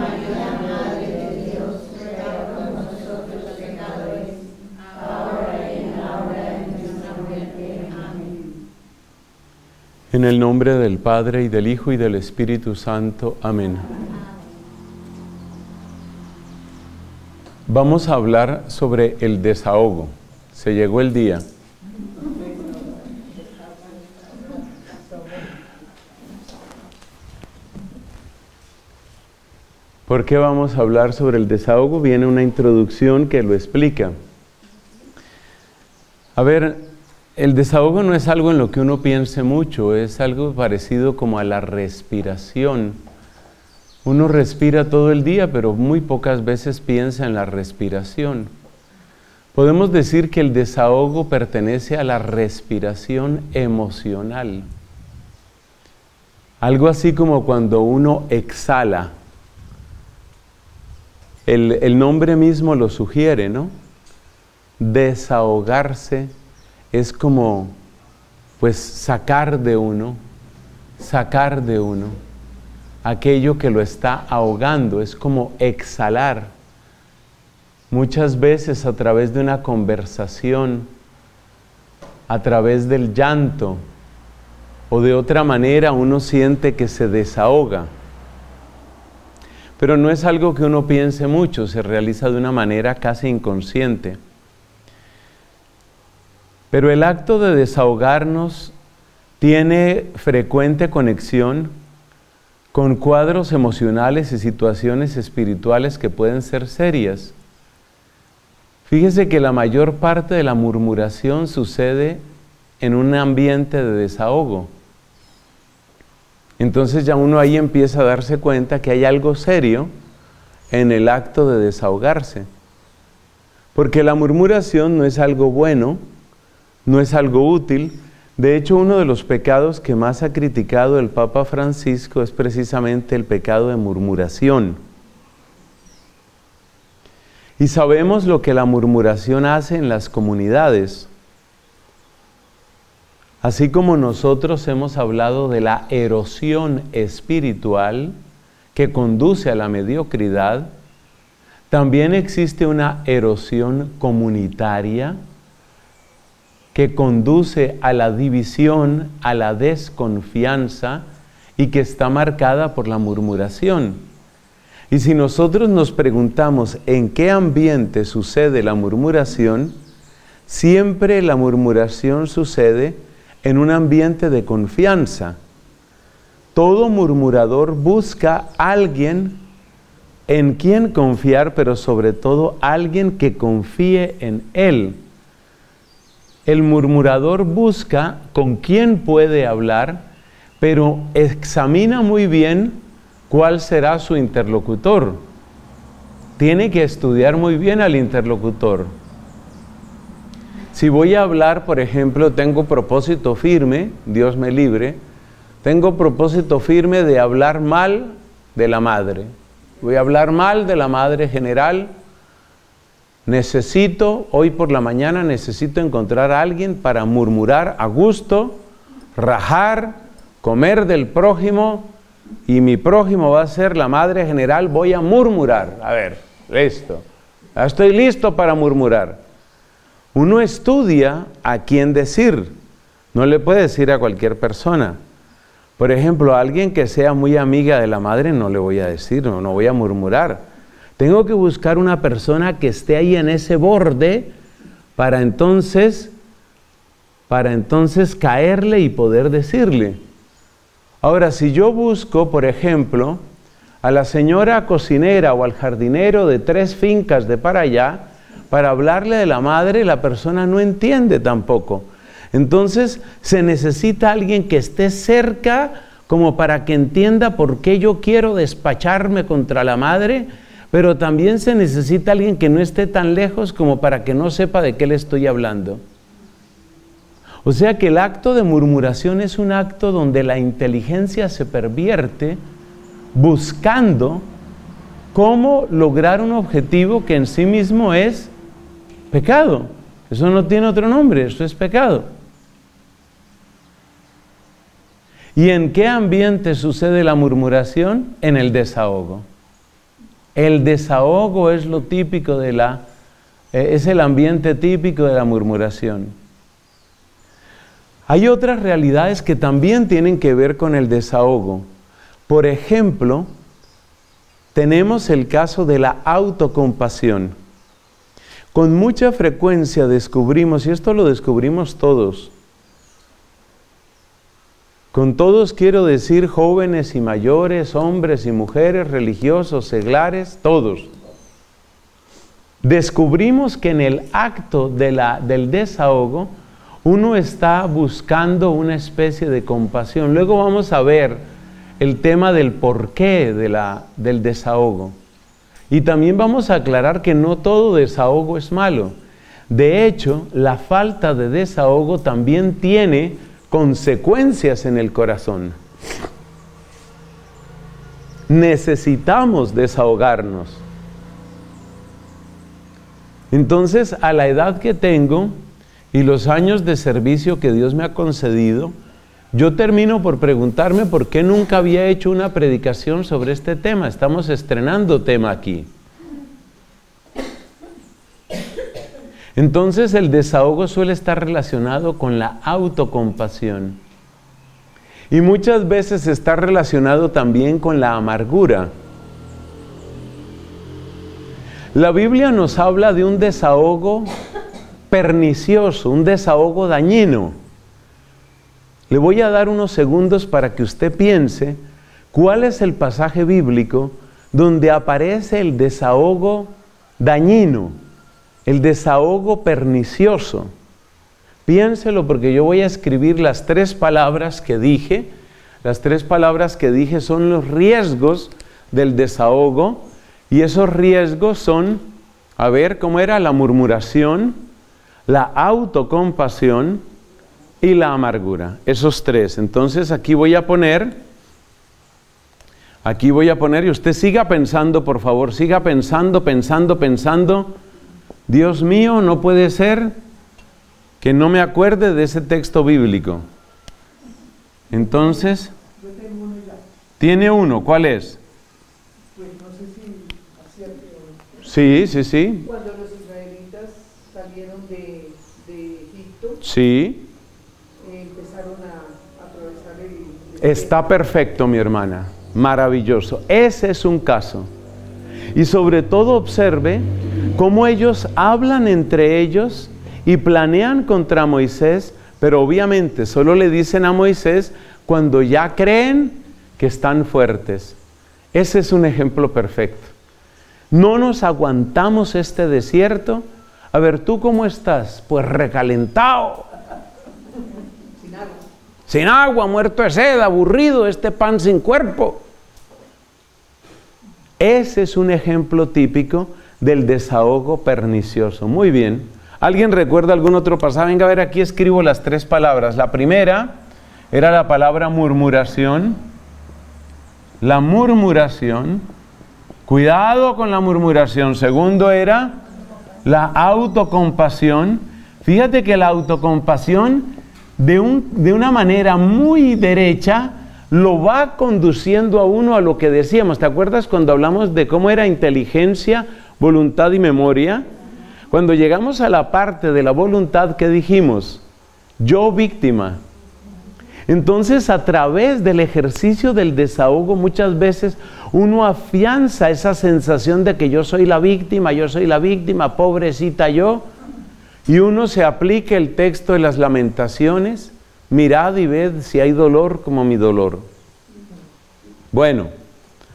María, Madre de Dios, ruega por nosotros pecadores, ahora y en la hora de nuestra muerte. Amén. En el nombre del Padre, y del Hijo, y del Espíritu Santo. Amén. Vamos a hablar sobre el desahogo. Se llegó el día. ¿Por qué vamos a hablar sobre el desahogo? Viene una introducción que lo explica. A ver, el desahogo no es algo en lo que uno piense mucho, es algo parecido como a la respiración. Uno respira todo el día, pero muy pocas veces piensa en la respiración. Podemos decir que el desahogo pertenece a la respiración emocional. Algo así como cuando uno exhala. El nombre mismo lo sugiere, ¿no? Desahogarse es como, pues, sacar de uno aquello que lo está ahogando, es como exhalar. Muchas veces a través de una conversación, a través del llanto, o de otra manera uno siente que se desahoga. Pero no es algo que uno piense mucho, se realiza de una manera casi inconsciente. Pero el acto de desahogarnos tiene frecuente conexión con cuadros emocionales y situaciones espirituales que pueden ser serias. Fíjese que la mayor parte de la murmuración sucede en un ambiente de desahogo. Entonces ya uno ahí empieza a darse cuenta que hay algo serio en el acto de desahogarse. Porque la murmuración no es algo bueno, no es algo útil. De hecho, uno de los pecados que más ha criticado el Papa Francisco es precisamente el pecado de murmuración. Y sabemos lo que la murmuración hace en las comunidades. Así como nosotros hemos hablado de la erosión espiritual que conduce a la mediocridad, también existe una erosión comunitaria que conduce a la división, a la desconfianza y que está marcada por la murmuración. Y si nosotros nos preguntamos en qué ambiente sucede la murmuración, siempre la murmuración sucede en un ambiente de confianza. Todo murmurador busca alguien en quien confiar, pero sobre todo alguien que confíe en él. El murmurador busca con quién puede hablar, pero examina muy bien cuál será su interlocutor. Tiene que estudiar muy bien al interlocutor. Si voy a hablar, por ejemplo, tengo propósito firme, Dios me libre, tengo propósito firme de hablar mal de la madre. Voy a hablar mal de la madre general. Necesito, hoy por la mañana, necesito encontrar a alguien para murmurar a gusto, rajar, comer del prójimo, y mi prójimo va a ser la madre general, voy a murmurar. A ver, listo. Ya estoy listo para murmurar. Uno estudia a quién decir, no le puede decir a cualquier persona. Por ejemplo, a alguien que sea muy amiga de la madre no le voy a decir, no voy a murmurar. Tengo que buscar una persona que esté ahí en ese borde para entonces caerle y poder decirle. Ahora, si yo busco, por ejemplo, a la señora cocinera o al jardinero de 3 fincas de para allá, para hablarle de la madre, la persona no entiende tampoco. Entonces, se necesita alguien que esté cerca como para que entienda por qué yo quiero despacharme contra la madre, pero también se necesita alguien que no esté tan lejos como para que no sepa de qué le estoy hablando. O sea que el acto de murmuración es un acto donde la inteligencia se pervierte buscando cómo lograr un objetivo que en sí mismo es pecado. Eso no tiene otro nombre, eso es pecado. ¿Y en qué ambiente sucede la murmuración? En el desahogo. El desahogo es lo típico de es el ambiente típico de la murmuración. Hay otras realidades que también tienen que ver con el desahogo. Por ejemplo, tenemos el caso de la autocompasión. Con mucha frecuencia descubrimos, y esto lo descubrimos todos, con todos quiero decir jóvenes y mayores, hombres y mujeres, religiosos, seglares, todos. Descubrimos que en el acto del desahogo uno está buscando una especie de compasión. Luego vamos a ver el tema del porqué del desahogo. Y también vamos a aclarar que no todo desahogo es malo. De hecho, la falta de desahogo también tiene consecuencias en el corazón. Necesitamos desahogarnos. Entonces, a la edad que tengo y los años de servicio que Dios me ha concedido, yo termino por preguntarme por qué nunca había hecho una predicación sobre este tema. Estamos estrenando tema aquí. Entonces el desahogo suele estar relacionado con la autocompasión. Y muchas veces está relacionado también con la amargura. La Biblia nos habla de un desahogo pernicioso, un desahogo dañino. Le voy a dar unos segundos para que usted piense cuál es el pasaje bíblico donde aparece el desahogo dañino. El desahogo pernicioso. Piénselo, porque yo voy a escribir las tres palabras que dije. Las tres palabras que dije son los riesgos del desahogo. Y esos riesgos son, a ver, ¿cómo era? La murmuración, la autocompasión y la amargura. Esos tres. Entonces aquí voy a poner, y usted siga pensando, por favor, siga pensando. Dios mío, no puede ser que no me acuerde de ese texto bíblico. Entonces, yo tengo uno ya. Tiene uno, ¿cuál es? Pues no sé si hacia el... Sí. Cuando los israelitas salieron de Egipto, sí, empezaron a atravesar el... Está perfecto, mi hermana, maravilloso. Ese es un caso. Y sobre todo observe cómo ellos hablan entre ellos y planean contra Moisés, pero obviamente solo le dicen a Moisés cuando ya creen que están fuertes. Ese es un ejemplo perfecto. No nos aguantamos este desierto. A ver, ¿tú cómo estás? Pues recalentado. Sin agua, muerto de sed, aburrido, este pan sin cuerpo. Ese es un ejemplo típico del desahogo pernicioso. Muy bien. ¿Alguien recuerda algún otro pasaje? Venga, a ver, aquí escribo las tres palabras. La primera era la palabra murmuración. La murmuración. Cuidado con la murmuración. Segundo era la autocompasión. Fíjate que la autocompasión, de una manera muy derecha, lo va conduciendo a uno a lo que decíamos. ¿Te acuerdas cuando hablamos de cómo era inteligencia, voluntad y memoria? Cuando llegamos a la parte de la voluntad, ¿qué dijimos? Yo víctima. Entonces, a través del ejercicio del desahogo, muchas veces uno afianza esa sensación de que yo soy la víctima, pobrecita yo. Y uno se aplica el texto de las Lamentaciones: mirad y ved si hay dolor como mi dolor. Bueno,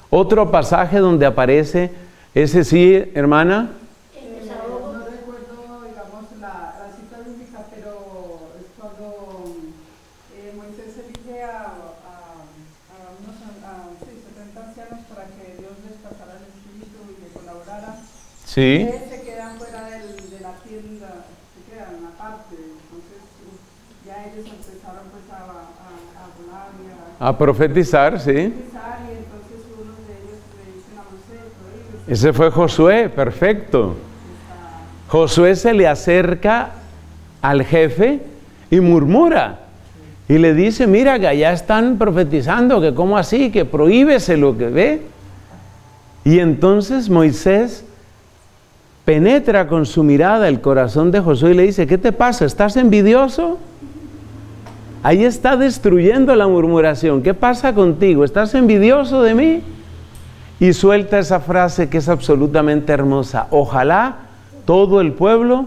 otro pasaje donde aparece ese, sí, hermana. No recuerdo, digamos, la cita bíblica, pero es cuando Moisés elige a 70 ancianos para que Dios les pasara el espíritu y le colaborara. Sí. Se quedan fuera de la tienda, se quedan aparte. Entonces, ya a profetizar, sí. Ese fue Josué, perfecto. Josué se le acerca al jefe y murmura. Y le dice, mira que allá están profetizando, que cómo así, que prohíbese lo que ve. Y entonces Moisés penetra con su mirada el corazón de Josué y le dice, ¿qué te pasa? ¿Estás envidioso? Ahí está destruyendo la murmuración. ¿Qué pasa contigo? ¿Estás envidioso de mí? Y suelta esa frase que es absolutamente hermosa. Ojalá todo el pueblo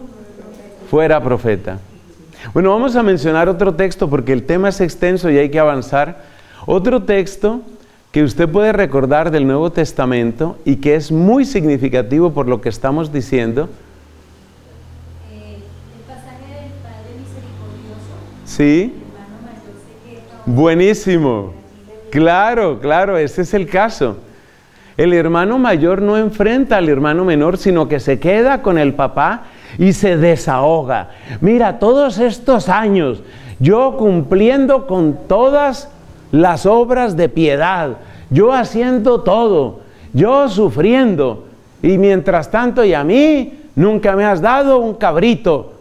fuera profeta. Bueno, vamos a mencionar otro texto porque el tema es extenso y hay que avanzar. Otro texto que usted puede recordar del Nuevo Testamento y que es muy significativo por lo que estamos diciendo. El pasaje del Padre Misericordioso. Sí. Hermano mayor, sé que no... Buenísimo. Claro, claro, ese es el caso. El hermano mayor no enfrenta al hermano menor, sino que se queda con el papá y se desahoga. Mira, todos estos años, yo cumpliendo con todas las obras de piedad, yo haciendo todo, yo sufriendo, y mientras tanto, y a mí nunca me has dado un cabrito.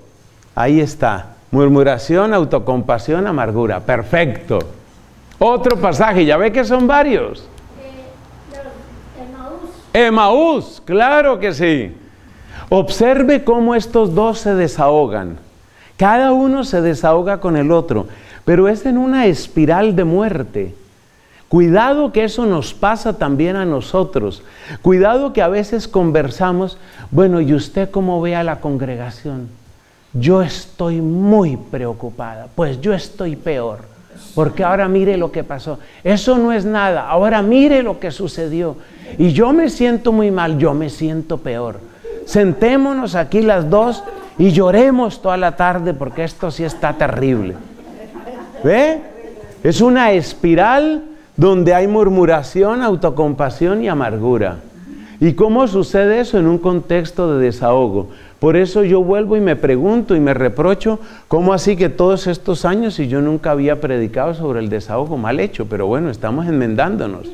Ahí está, murmuración, autocompasión, amargura. Perfecto. Otro pasaje, ya ve que son varios. Emaús, claro que sí. Observe cómo estos dos se desahogan. Cada uno se desahoga con el otro, pero es en una espiral de muerte. Cuidado que eso nos pasa también a nosotros. Cuidado que a veces conversamos, bueno, ¿y usted cómo ve a la congregación? Yo estoy muy preocupada, pues yo estoy peor. Porque ahora mire lo que pasó. Eso no es nada. Ahora mire lo que sucedió. Y yo me siento muy mal, yo me siento peor. Sentémonos aquí las dos y lloremos toda la tarde porque esto sí está terrible. ¿Ve? Es una espiral donde hay murmuración, autocompasión y amargura. ¿Y cómo sucede eso en un contexto de desahogo? Por eso yo vuelvo y me pregunto y me reprocho, ¿cómo así que todos estos años y yo nunca había predicado sobre el desahogo? Mal hecho, pero bueno, estamos enmendándonos.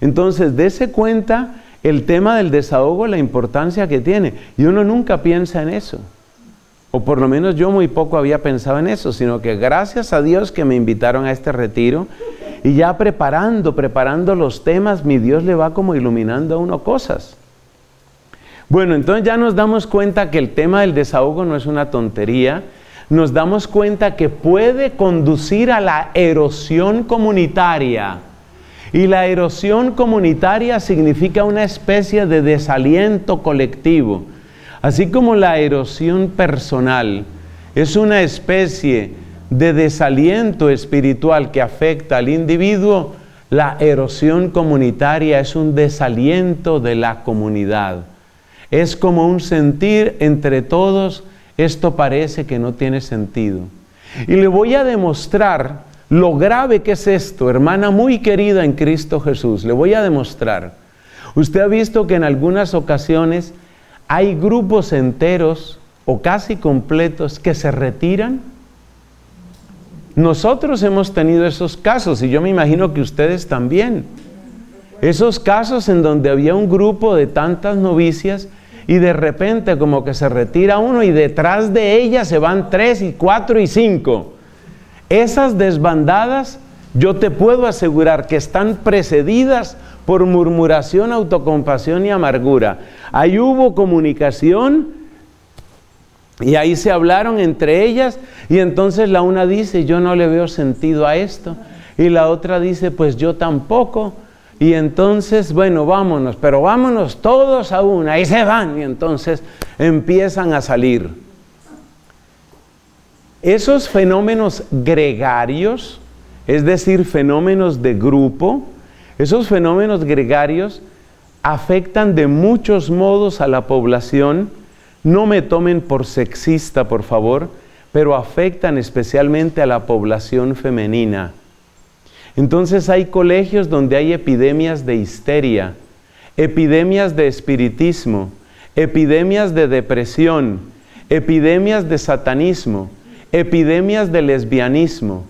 Entonces, dése cuenta el tema del desahogo, la importancia que tiene. Y uno nunca piensa en eso. O por lo menos yo muy poco había pensado en eso, sino que gracias a Dios que me invitaron a este retiro y ya preparando los temas, mi Dios le va como iluminando a uno cosas. Bueno, entonces ya nos damos cuenta que el tema del desahogo no es una tontería. Nos damos cuenta que puede conducir a la erosión comunitaria. Y la erosión comunitaria significa una especie de desaliento colectivo. Así como la erosión personal es una especie de desaliento espiritual que afecta al individuo, la erosión comunitaria es un desaliento de la comunidad. Es como un sentir entre todos, esto parece que no tiene sentido. Y le voy a demostrar lo grave que es esto, hermana muy querida en Cristo Jesús. Le voy a demostrar. Usted ha visto que en algunas ocasiones hay grupos enteros o casi completos que se retiran. Nosotros hemos tenido esos casos y yo me imagino que ustedes también. Esos casos en donde había un grupo de tantas novicias y de repente como que se retira uno y detrás de ella se van 3 y 4 y 5. Esas desbandadas yo te puedo asegurar que están precedidas por murmuración, autocompasión y amargura. Ahí hubo comunicación y ahí se hablaron entre ellas y entonces la una dice yo no le veo sentido a esto y la otra dice pues yo tampoco. Y entonces, bueno, vámonos, pero vámonos todos a una, y se van, y entonces empiezan a salir. Esos fenómenos gregarios, es decir, fenómenos de grupo, esos fenómenos gregarios afectan de muchos modos a la población, no me tomen por sexista, por favor, pero afectan especialmente a la población femenina. Entonces hay colegios donde hay epidemias de histeria, epidemias de espiritismo, epidemias de depresión, epidemias de satanismo, epidemias de lesbianismo.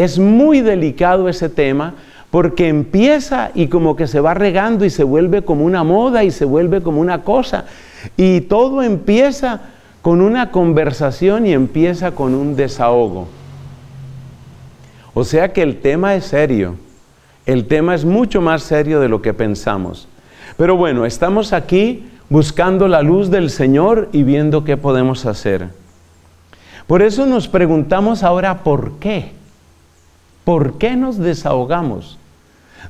Es muy delicado ese tema porque empieza y como que se va regando y se vuelve como una moda y se vuelve como una cosa. Y todo empieza con una conversación y empieza con un desahogo. O sea que el tema es serio. El tema es mucho más serio de lo que pensamos. Pero bueno, estamos aquí buscando la luz del Señor y viendo qué podemos hacer. Por eso nos preguntamos ahora, ¿por qué? ¿Por qué nos desahogamos?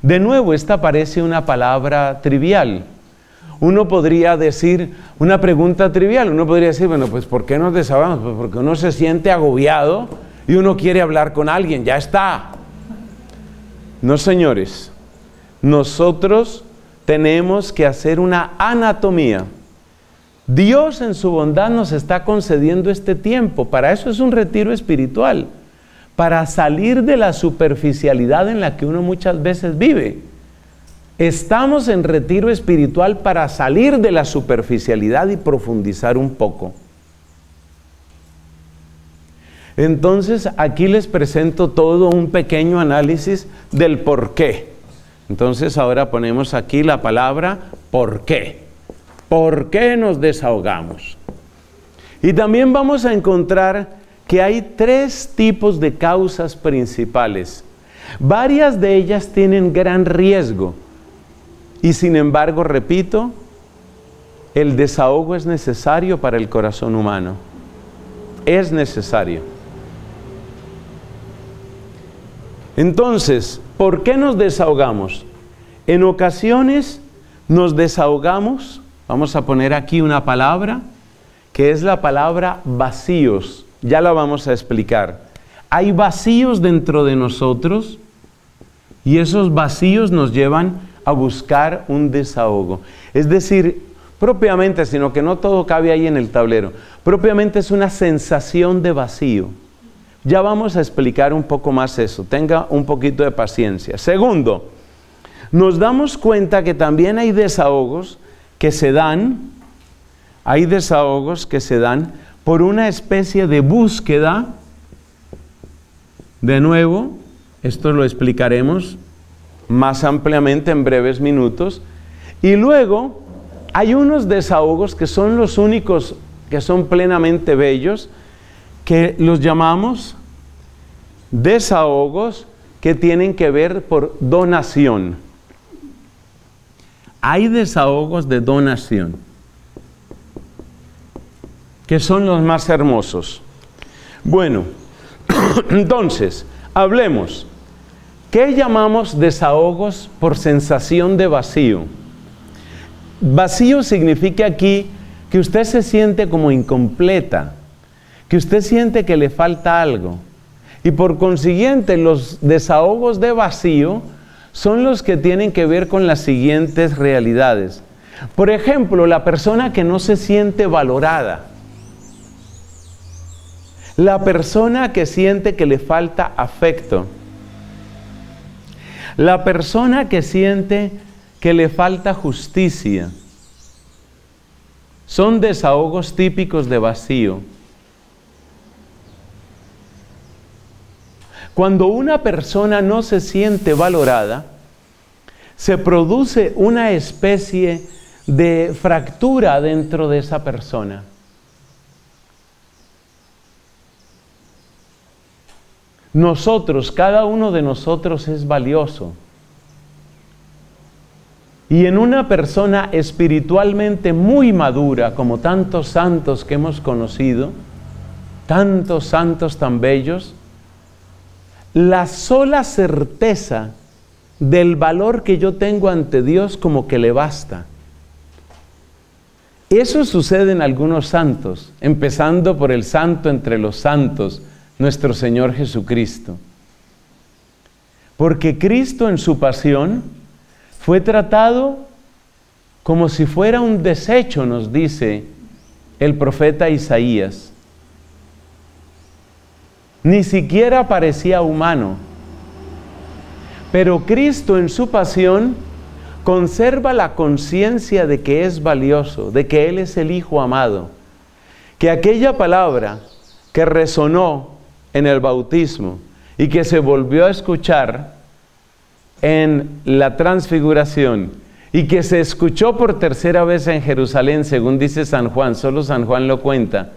De nuevo, esta parece una palabra trivial. Uno podría decir, una pregunta trivial, uno podría decir, bueno, pues ¿por qué nos desahogamos? Pues porque uno se siente agobiado y uno quiere hablar con alguien, ya está. No, señores, nosotros tenemos que hacer una anatomía. Dios en su bondad nos está concediendo este tiempo, para eso es un retiro espiritual, para salir de la superficialidad en la que uno muchas veces vive. Estamos en retiro espiritual para salir de la superficialidad y profundizar un poco. Entonces, aquí les presento todo un pequeño análisis del por qué. Entonces, ahora ponemos aquí la palabra por qué. ¿Por qué nos desahogamos? Y también vamos a encontrar que hay tres tipos de causas principales. Varias de ellas tienen gran riesgo. Y sin embargo, repito, el desahogo es necesario para el corazón humano. Es necesario. Entonces, ¿por qué nos desahogamos? En ocasiones nos desahogamos, vamos a poner aquí una palabra, que es la palabra vacíos. Ya la vamos a explicar. Hay vacíos dentro de nosotros y esos vacíos nos llevan a buscar un desahogo. Es decir, propiamente, sino que no todo cabe ahí en el tablero, propiamente es una sensación de vacío. Ya vamos a explicar un poco más eso, tenga un poquito de paciencia. Segundo, nos damos cuenta que también hay desahogos que se dan, por una especie de búsqueda. De nuevo, esto lo explicaremos más ampliamente en breves minutos. Y luego hay unos desahogos que son los únicos que son plenamente bellos, que los llamamos desahogos que tienen que ver por donación. Hay desahogos de donación que son los más hermosos. Bueno, entonces, hablemos. ¿Qué llamamos desahogos por sensación de vacío? Vacío significa aquí que usted se siente como incompleta, que usted siente que le falta algo. Y por consiguiente, los desahogos de vacío son los que tienen que ver con las siguientes realidades. Por ejemplo, la persona que no se siente valorada. La persona que siente que le falta afecto. La persona que siente que le falta justicia. Son desahogos típicos de vacío. Cuando una persona no se siente valorada, se produce una especie de fractura dentro de esa persona. Nosotros, cada uno de nosotros es valioso. Y en una persona espiritualmente muy madura, como tantos santos que hemos conocido, tantos santos tan bellos, la sola certeza del valor que yo tengo ante Dios como que le basta. Eso sucede en algunos santos, empezando por el santo entre los santos, nuestro Señor Jesucristo. Porque Cristo en su pasión fue tratado como si fuera un desecho, nos dice el profeta Isaías. Ni siquiera parecía humano. Pero Cristo en su pasión conserva la conciencia de que es valioso, de que Él es el Hijo amado. Que aquella palabra que resonó en el bautismo y que se volvió a escuchar en la transfiguración y que se escuchó por tercera vez en Jerusalén, según dice San Juan, solo San Juan lo cuenta,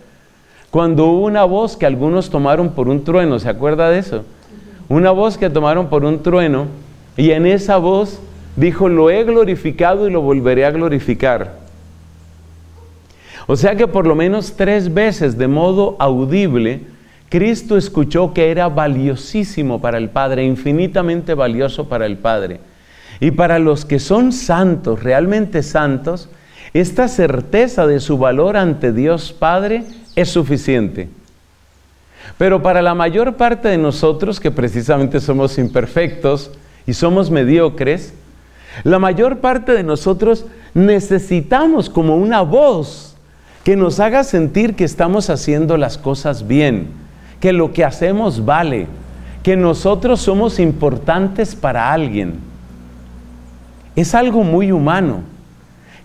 cuando hubo una voz que algunos tomaron por un trueno, ¿se acuerda de eso? Una voz que tomaron por un trueno, y en esa voz dijo: lo he glorificado y lo volveré a glorificar. O sea que por lo menos 3 veces, de modo audible, Cristo escuchó que era valiosísimo para el Padre, infinitamente valioso para el Padre. Y para los que son santos, realmente santos, esta certeza de su valor ante Dios Padre es suficiente. Pero para la mayor parte de nosotros, que precisamente somos imperfectos y somos mediocres, la mayor parte de nosotros necesitamos como una voz que nos haga sentir que estamos haciendo las cosas bien, que lo que hacemos vale, que nosotros somos importantes para alguien. Es algo muy humano.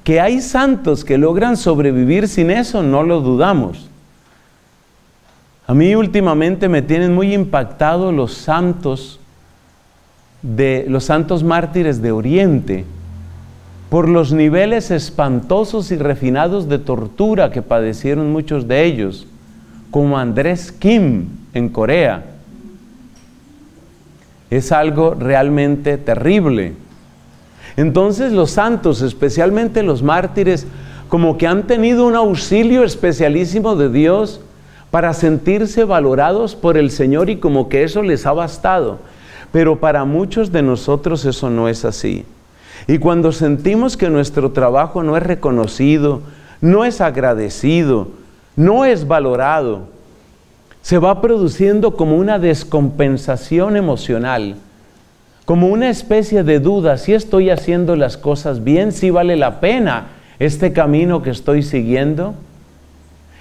Que hay santos que logran sobrevivir sin eso, no lo dudamos. A mí últimamente me tienen muy impactado los santos mártires de Oriente, por los niveles espantosos y refinados de tortura que padecieron muchos de ellos, como Andrés Kim en Corea. Es algo realmente terrible. Entonces los santos, especialmente los mártires, como que han tenido un auxilio especialísimo de Dios para sentirse valorados por el Señor, y como que eso les ha bastado. Pero para muchos de nosotros eso no es así. Y cuando sentimos que nuestro trabajo no es reconocido, no es agradecido, no es valorado, se va produciendo como una descompensación emocional, como una especie de duda: si estoy haciendo las cosas bien, si vale la pena este camino que estoy siguiendo.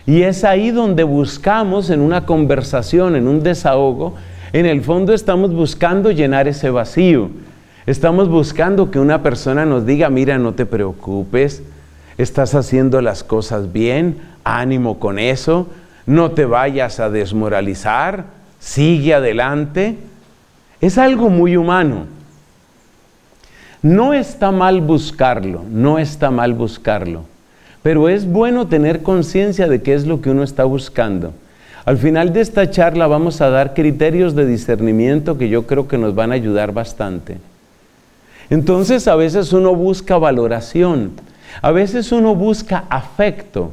Y es ahí donde buscamos, en una conversación, en un desahogo, en el fondo estamos buscando llenar ese vacío. Estamos buscando que una persona nos diga: mira, no te preocupes, estás haciendo las cosas bien, ánimo con eso, no te vayas a desmoralizar, sigue adelante. Es algo muy humano. No está mal buscarlo, no está mal buscarlo, pero es bueno tener conciencia de qué es lo que uno está buscando. Al final de esta charla vamos a dar criterios de discernimiento que yo creo que nos van a ayudar bastante. Entonces, a veces uno busca valoración, a veces uno busca afecto.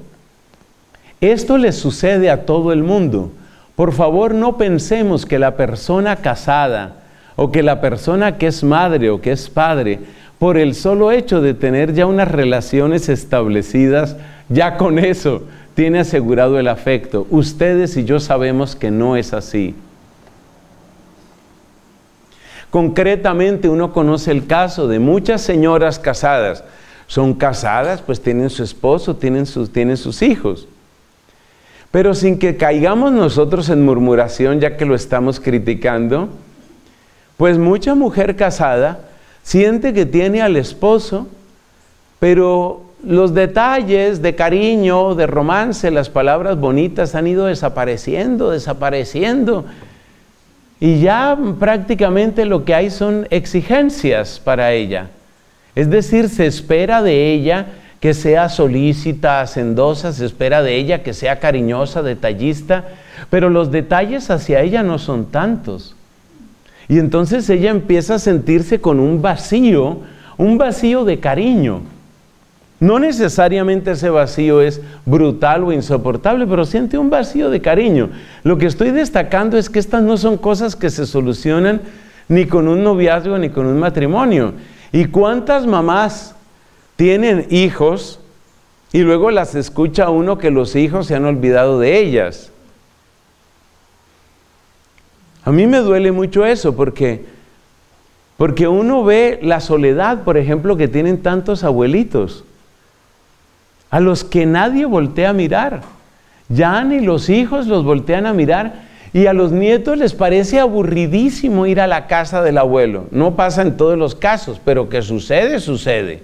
Esto le sucede a todo el mundo. Por favor, no pensemos que la persona casada, o que la persona que es madre o que es padre, por el solo hecho de tener ya unas relaciones establecidas, ya con eso tiene asegurado el afecto. Ustedes y yo sabemos que no es así. Concretamente, uno conoce el caso de muchas señoras casadas. Son casadas, pues tienen su esposo, tienen sus hijos. Pero sin que caigamos nosotros en murmuración, ya que lo estamos criticando, pues mucha mujer casada siente que tiene al esposo, pero los detalles de cariño, de romance, las palabras bonitas han ido desapareciendo. Y ya prácticamente lo que hay son exigencias para ella. Es decir, se espera de ella que sea solícita, hacendosa, se espera de ella que sea cariñosa, detallista, pero los detalles hacia ella no son tantos. Y entonces ella empieza a sentirse con un vacío de cariño. No necesariamente ese vacío es brutal o insoportable, pero siente un vacío de cariño. Lo que estoy destacando es que estas no son cosas que se solucionan ni con un noviazgo ni con un matrimonio. ¿Y cuántas mamás tienen hijos y luego las escucha uno que los hijos se han olvidado de ellas? A mí me duele mucho eso, porque uno ve la soledad, por ejemplo, que tienen tantos abuelitos, a los que nadie voltea a mirar. Ya ni los hijos los voltean a mirar, y a los nietos les parece aburridísimo ir a la casa del abuelo. No pasa en todos los casos, pero que sucede, sucede.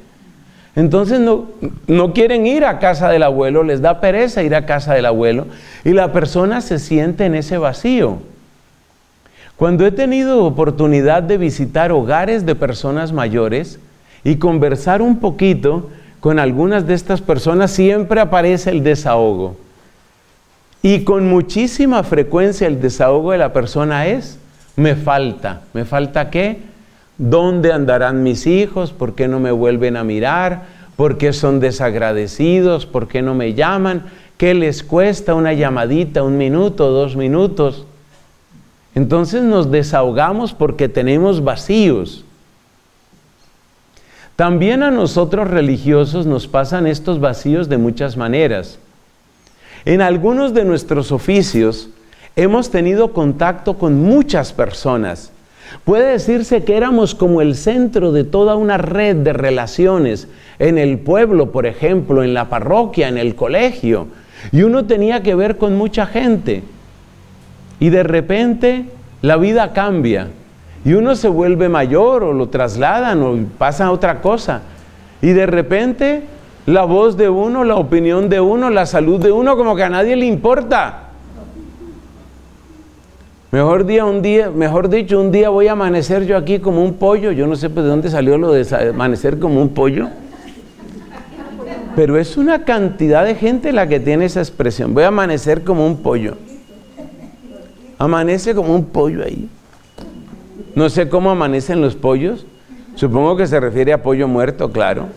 Entonces no quieren ir a casa del abuelo, les da pereza ir a casa del abuelo, y la persona se siente en ese vacío. Cuando he tenido oportunidad de visitar hogares de personas mayores y conversar un poquito con algunas de estas personas, siempre aparece el desahogo. Y con muchísima frecuencia el desahogo de la persona es: me falta. ¿Me falta qué? ¿Dónde andarán mis hijos? ¿Por qué no me vuelven a mirar? ¿Por qué son desagradecidos? ¿Por qué no me llaman? ¿Qué les cuesta una llamadita, 1 minuto, 2 minutos? Entonces nos desahogamos porque tenemos vacíos. También a nosotros religiosos nos pasan estos vacíos de muchas maneras. En algunos de nuestros oficios hemos tenido contacto con muchas personas. Puede decirse que éramos como el centro de toda una red de relaciones, en el pueblo, por ejemplo, en la parroquia, en el colegio, y uno tenía que ver con mucha gente. Y de repente la vida cambia, y uno se vuelve mayor, o lo trasladan, o pasa otra cosa, y de repente la voz de uno, la opinión de uno, la salud de uno, como que a nadie le importa. Mejor dicho, un día voy a amanecer yo aquí como un pollo. Yo no sé pues de dónde salió lo de amanecer como un pollo. Pero es una cantidad de gente la que tiene esa expresión. Voy a amanecer como un pollo. Amanece como un pollo ahí. No sé cómo amanecen los pollos. Supongo que se refiere a pollo muerto, claro.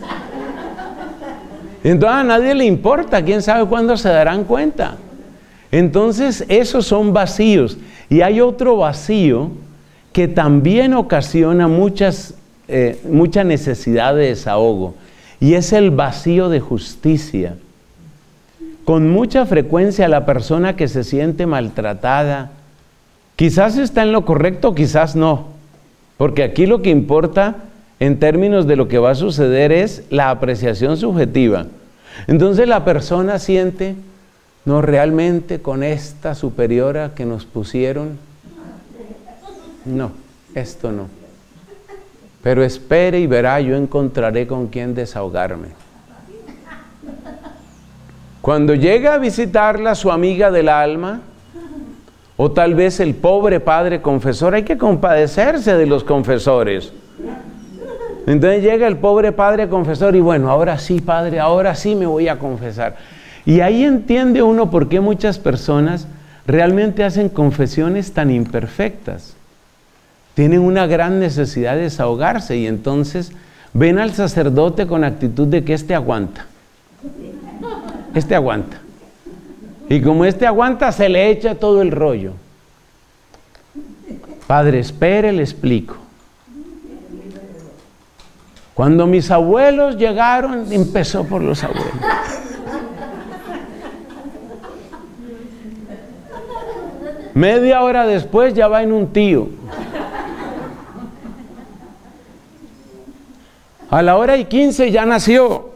Entonces a nadie le importa. ¿Quién sabe cuándo se darán cuenta? Entonces esos son vacíos. Y hay otro vacío que también ocasiona mucha necesidad de desahogo, y es el vacío de justicia. Con mucha frecuencia la persona que se siente maltratada, quizás está en lo correcto, quizás no, porque aquí lo que importa en términos de lo que va a suceder es la apreciación subjetiva. Entonces la persona siente: no, realmente con esta superiora que nos pusieron, no, esto no. Pero espere y verá, yo encontraré con quién desahogarme. Cuando llega a visitarla su amiga del alma, o tal vez el pobre padre confesor, hay que compadecerse de los confesores. Entonces llega el pobre padre confesor y bueno, ahora sí, padre, ahora sí me voy a confesar. Y ahí entiende uno por qué muchas personas realmente hacen confesiones tan imperfectas. Tienen una gran necesidad de desahogarse y entonces ven al sacerdote con actitud de que este aguanta. Este aguanta. Y como este aguanta, se le echa todo el rollo. Padre, espere, le explico. Cuando mis abuelos llegaron, empezó por los abuelos. Media hora después ya va en un tío. A la hora y 15 ya nació.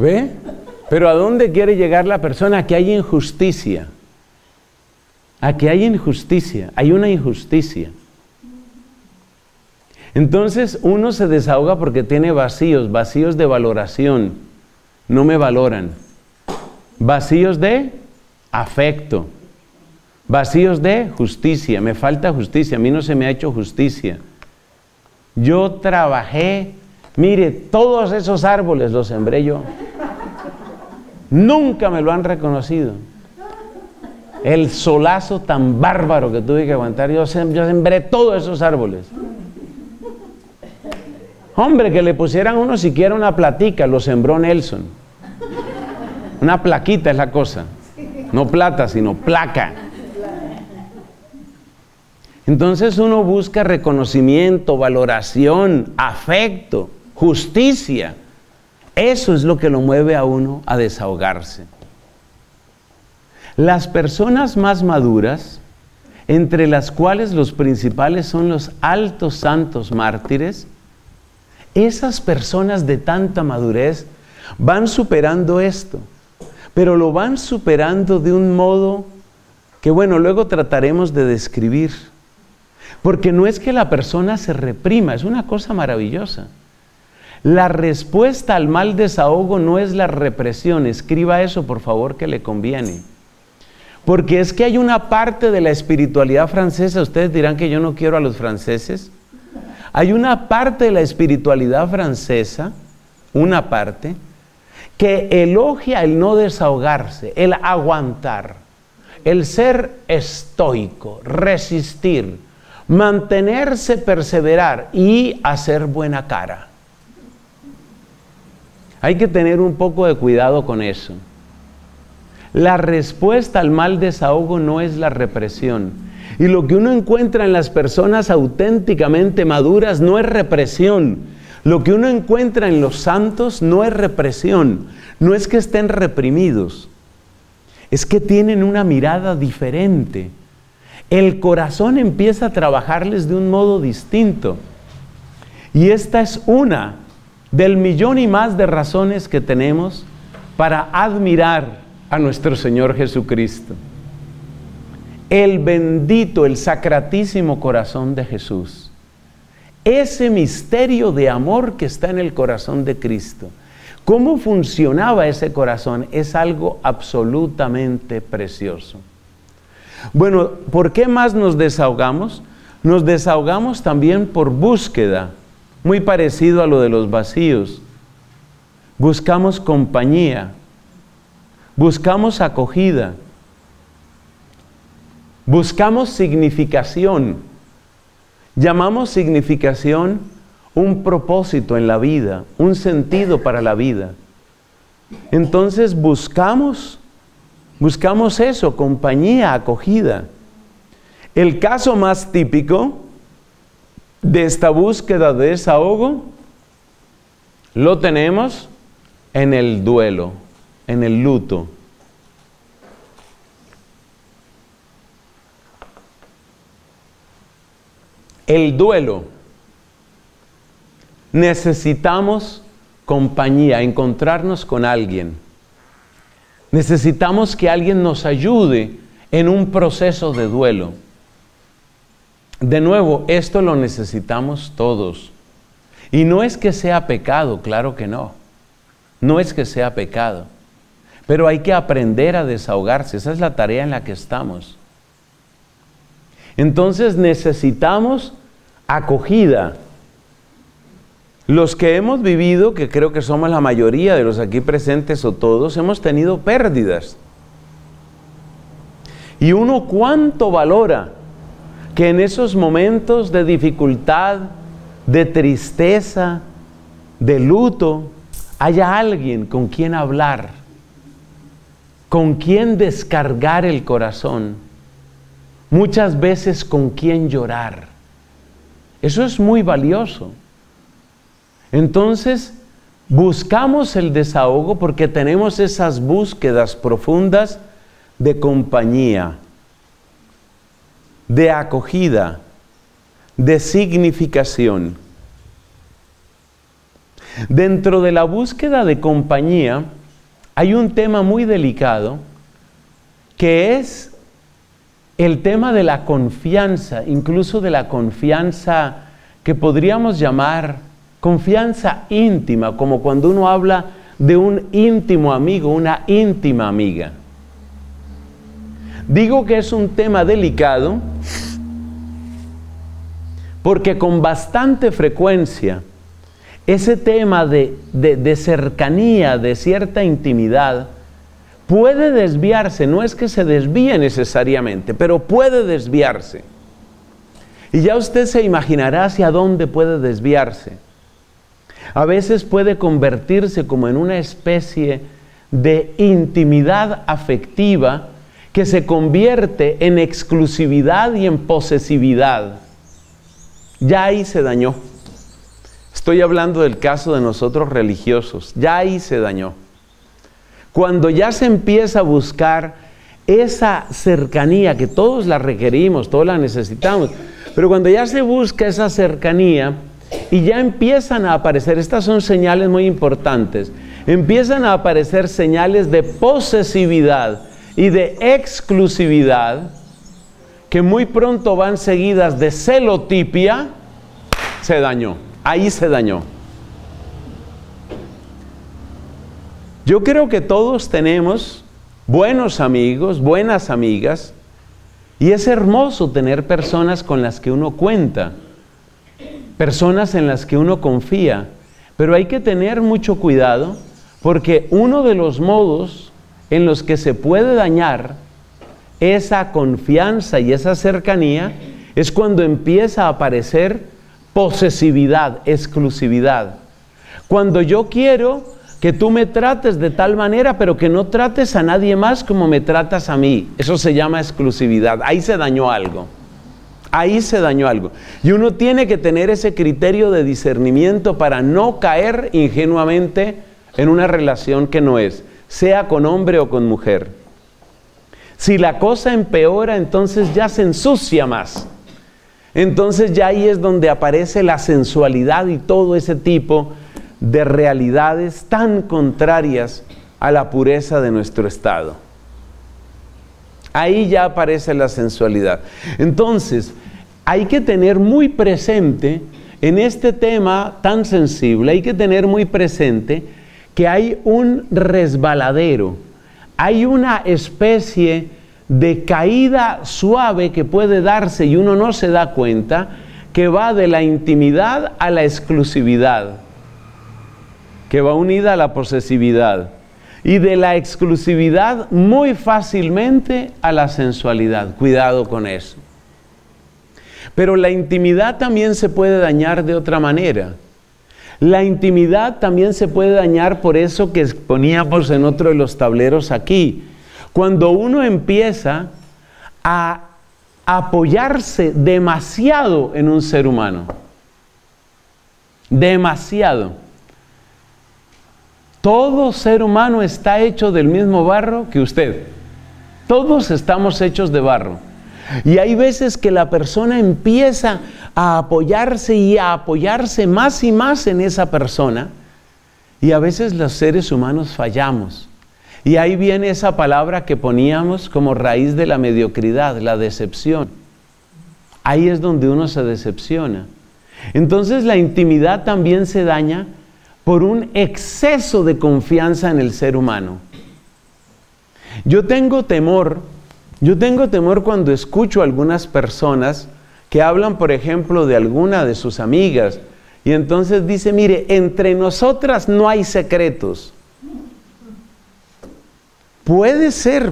¿Ve? Pero ¿a dónde quiere llegar la persona? A que hay injusticia. A que hay injusticia. Hay una injusticia. Entonces uno se desahoga porque tiene vacíos, vacíos de valoración. No me valoran. Vacíos de afecto, vacíos de justicia, me falta justicia, a mí no se me ha hecho justicia. Yo trabajé, mire, todos esos árboles los sembré yo. Nunca me lo han reconocido. El solazo tan bárbaro que tuve que aguantar, yo sembré todos esos árboles. Hombre, que le pusieran uno siquiera una platica, lo sembró Nelson. Una plaquita es la cosa, no plata, sino placa. Entonces uno busca reconocimiento, valoración, afecto, justicia. Eso es lo que lo mueve a uno a desahogarse. Las personas más maduras, entre las cuales los principales son los altos santos mártires, esas personas de tanta madurez van superando esto. Pero lo van superando de un modo que, bueno, luego trataremos de describir. Porque no es que la persona se reprima, es una cosa maravillosa. La respuesta al mal desahogo no es la represión, escriba eso por favor que le conviene. Porque es que hay una parte de la espiritualidad francesa, ustedes dirán que yo no quiero a los franceses, hay una parte de la espiritualidad francesa, una parte, que elogia el no desahogarse, el aguantar, el ser estoico, resistir, mantenerse, perseverar y hacer buena cara. Hay que tener un poco de cuidado con eso. La respuesta al mal desahogo no es la represión. Y lo que uno encuentra en las personas auténticamente maduras no es represión. Lo que uno encuentra en los santos no es represión. No es que estén reprimidos. Es que tienen una mirada diferente. El corazón empieza a trabajarles de un modo distinto. Y esta es una del millón y más de razones que tenemos para admirar a nuestro Señor Jesucristo. El bendito, el sacratísimo corazón de Jesús. Ese misterio de amor que está en el corazón de Cristo. ¿Cómo funcionaba ese corazón? Es algo absolutamente precioso. Bueno, ¿por qué más nos desahogamos? Nos desahogamos también por búsqueda, muy parecido a lo de los vacíos. Buscamos compañía. Buscamos acogida, buscamos significación, llamamos significación un propósito en la vida, un sentido para la vida. Entonces buscamos eso, compañía, acogida. El caso más típico de esta búsqueda de desahogo lo tenemos en el duelo, en el luto. El duelo. Necesitamos compañía, encontrarnos con alguien. Necesitamos que alguien nos ayude en un proceso de duelo. De nuevo, esto lo necesitamos todos. Y no es que sea pecado, claro que no. No es que sea pecado. Pero hay que aprender a desahogarse, esa es la tarea en la que estamos. Entonces necesitamos acogida. Los que hemos vivido, que creo que somos la mayoría de los aquí presentes o todos, hemos tenido pérdidas. Y uno cuánto valora que en esos momentos de dificultad, de tristeza, de luto, haya alguien con quien hablar, con quién descargar el corazón, muchas veces con quién llorar. Eso es muy valioso. Entonces, buscamos el desahogo porque tenemos esas búsquedas profundas de compañía, de acogida, de significación. Dentro de la búsqueda de compañía, hay un tema muy delicado que es el tema de la confianza, incluso de la confianza que podríamos llamar confianza íntima, como cuando uno habla de un íntimo amigo, una íntima amiga. Digo que es un tema delicado porque con bastante frecuencia ese tema de cercanía, de cierta intimidad, puede desviarse. No es que se desvíe necesariamente, pero puede desviarse. Y ya usted se imaginará hacia dónde puede desviarse. A veces puede convertirse como en una especie de intimidad afectiva que se convierte en exclusividad y en posesividad. Ya ahí se dañó. Estoy hablando del caso de nosotros religiosos. Ya ahí se dañó. Cuando ya se empieza a buscar esa cercanía, que todos la requerimos, todos la necesitamos, pero cuando ya se busca esa cercanía y ya empiezan a aparecer, estas son señales muy importantes, empiezan a aparecer señales de posesividad y de exclusividad que muy pronto van seguidas de celotipia, se dañó. Ahí se dañó. Yo creo que todos tenemos buenos amigos, buenas amigas, y es hermoso tener personas con las que uno cuenta, personas en las que uno confía, pero hay que tener mucho cuidado porque uno de los modos en los que se puede dañar esa confianza y esa cercanía es cuando empieza a aparecer posesividad, exclusividad. Cuando yo quiero que tú me trates de tal manera, pero que no trates a nadie más como me tratas a mí. Eso se llama exclusividad. Ahí se dañó algo. Ahí se dañó algo. Y uno tiene que tener ese criterio de discernimiento para no caer ingenuamente en una relación que no es, sea con hombre o con mujer. Si la cosa empeora, entonces ya se ensucia más. Entonces ya ahí es donde aparece la sensualidad y todo ese tipo de realidades tan contrarias a la pureza de nuestro estado. Ahí ya aparece la sensualidad. Entonces, hay que tener muy presente, en este tema tan sensible, hay que tener muy presente que hay un resbaladero, hay una especie de caída suave que puede darse y uno no se da cuenta, que va de la intimidad a la exclusividad, que va unida a la posesividad, y de la exclusividad muy fácilmente a la sensualidad. Cuidado con eso. Pero la intimidad también se puede dañar de otra manera. La intimidad también se puede dañar por eso que poníamos en otro de los tableros aquí. Cuando uno empieza a apoyarse demasiado en un ser humano. Demasiado. Todo ser humano está hecho del mismo barro que usted. Todos estamos hechos de barro. Y hay veces que la persona empieza a apoyarse más y más en esa persona. Y a veces los seres humanos fallamos. Y ahí viene esa palabra que poníamos como raíz de la mediocridad, la decepción. Ahí es donde uno se decepciona. Entonces la intimidad también se daña por un exceso de confianza en el ser humano. Yo tengo temor cuando escucho a algunas personas que hablan, por ejemplo, de alguna de sus amigas, y entonces dice, mire, entre nosotras no hay secretos. Puede ser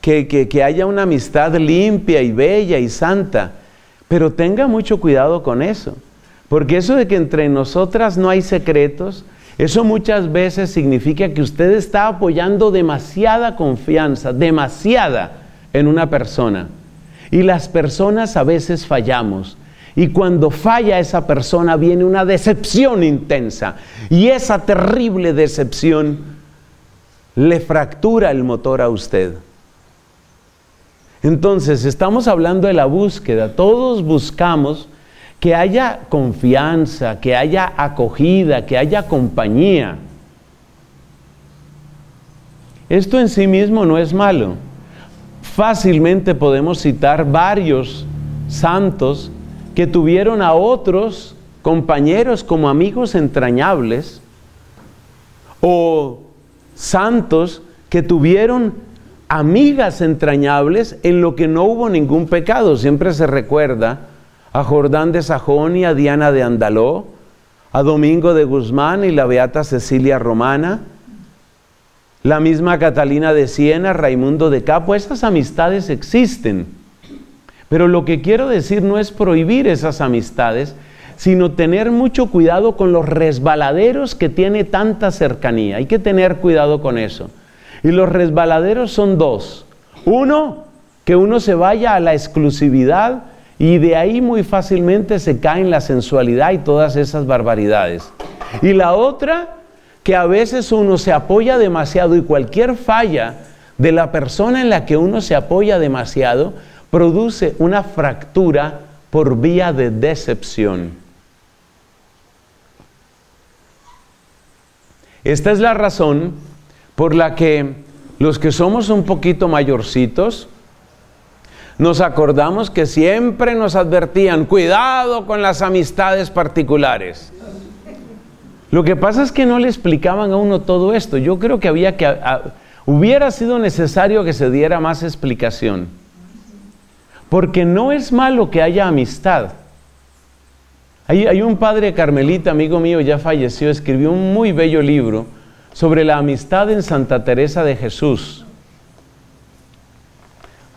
que haya una amistad limpia y bella y santa, pero tenga mucho cuidado con eso. Porque eso de que entre nosotras no hay secretos, eso muchas veces significa que usted está apoyando demasiada confianza, demasiada en una persona. Y las personas a veces fallamos. Y cuando falla esa persona viene una decepción intensa. Y esa terrible decepción le fractura el motor a usted. Entonces, estamos hablando de la búsqueda. Todos buscamos que haya confianza, que haya acogida, que haya compañía. Esto en sí mismo no es malo. Fácilmente podemos citar varios santos que tuvieron a otros compañeros como amigos entrañables, o santos que tuvieron amigas entrañables en lo que no hubo ningún pecado. Siempre se recuerda a Jordán de Sajonia, a Diana de Andaló, a Domingo de Guzmán y la beata Cecilia Romana, la misma Catalina de Siena, Raimundo de Capua. Esas amistades existen, pero lo que quiero decir no es prohibir esas amistades, sino tener mucho cuidado con los resbaladeros que tiene tanta cercanía. Hay que tener cuidado con eso. Y los resbaladeros son dos. Uno, que uno se vaya a la exclusividad, y de ahí muy fácilmente se cae en la sensualidad y todas esas barbaridades. Y la otra, que a veces uno se apoya demasiado y cualquier falla de la persona en la que uno se apoya demasiado produce una fractura por vía de decepción. Esta es la razón por la que los que somos un poquito mayorcitos nos acordamos que siempre nos advertían, cuidado con las amistades particulares. Lo que pasa es que no le explicaban a uno todo esto. Yo creo que había que Hubiera sido necesario que se diera más explicación. Porque no es malo que haya amistad. Hay un padre carmelita, amigo mío, ya falleció, escribió un muy bello libro sobre la amistad en Santa Teresa de Jesús.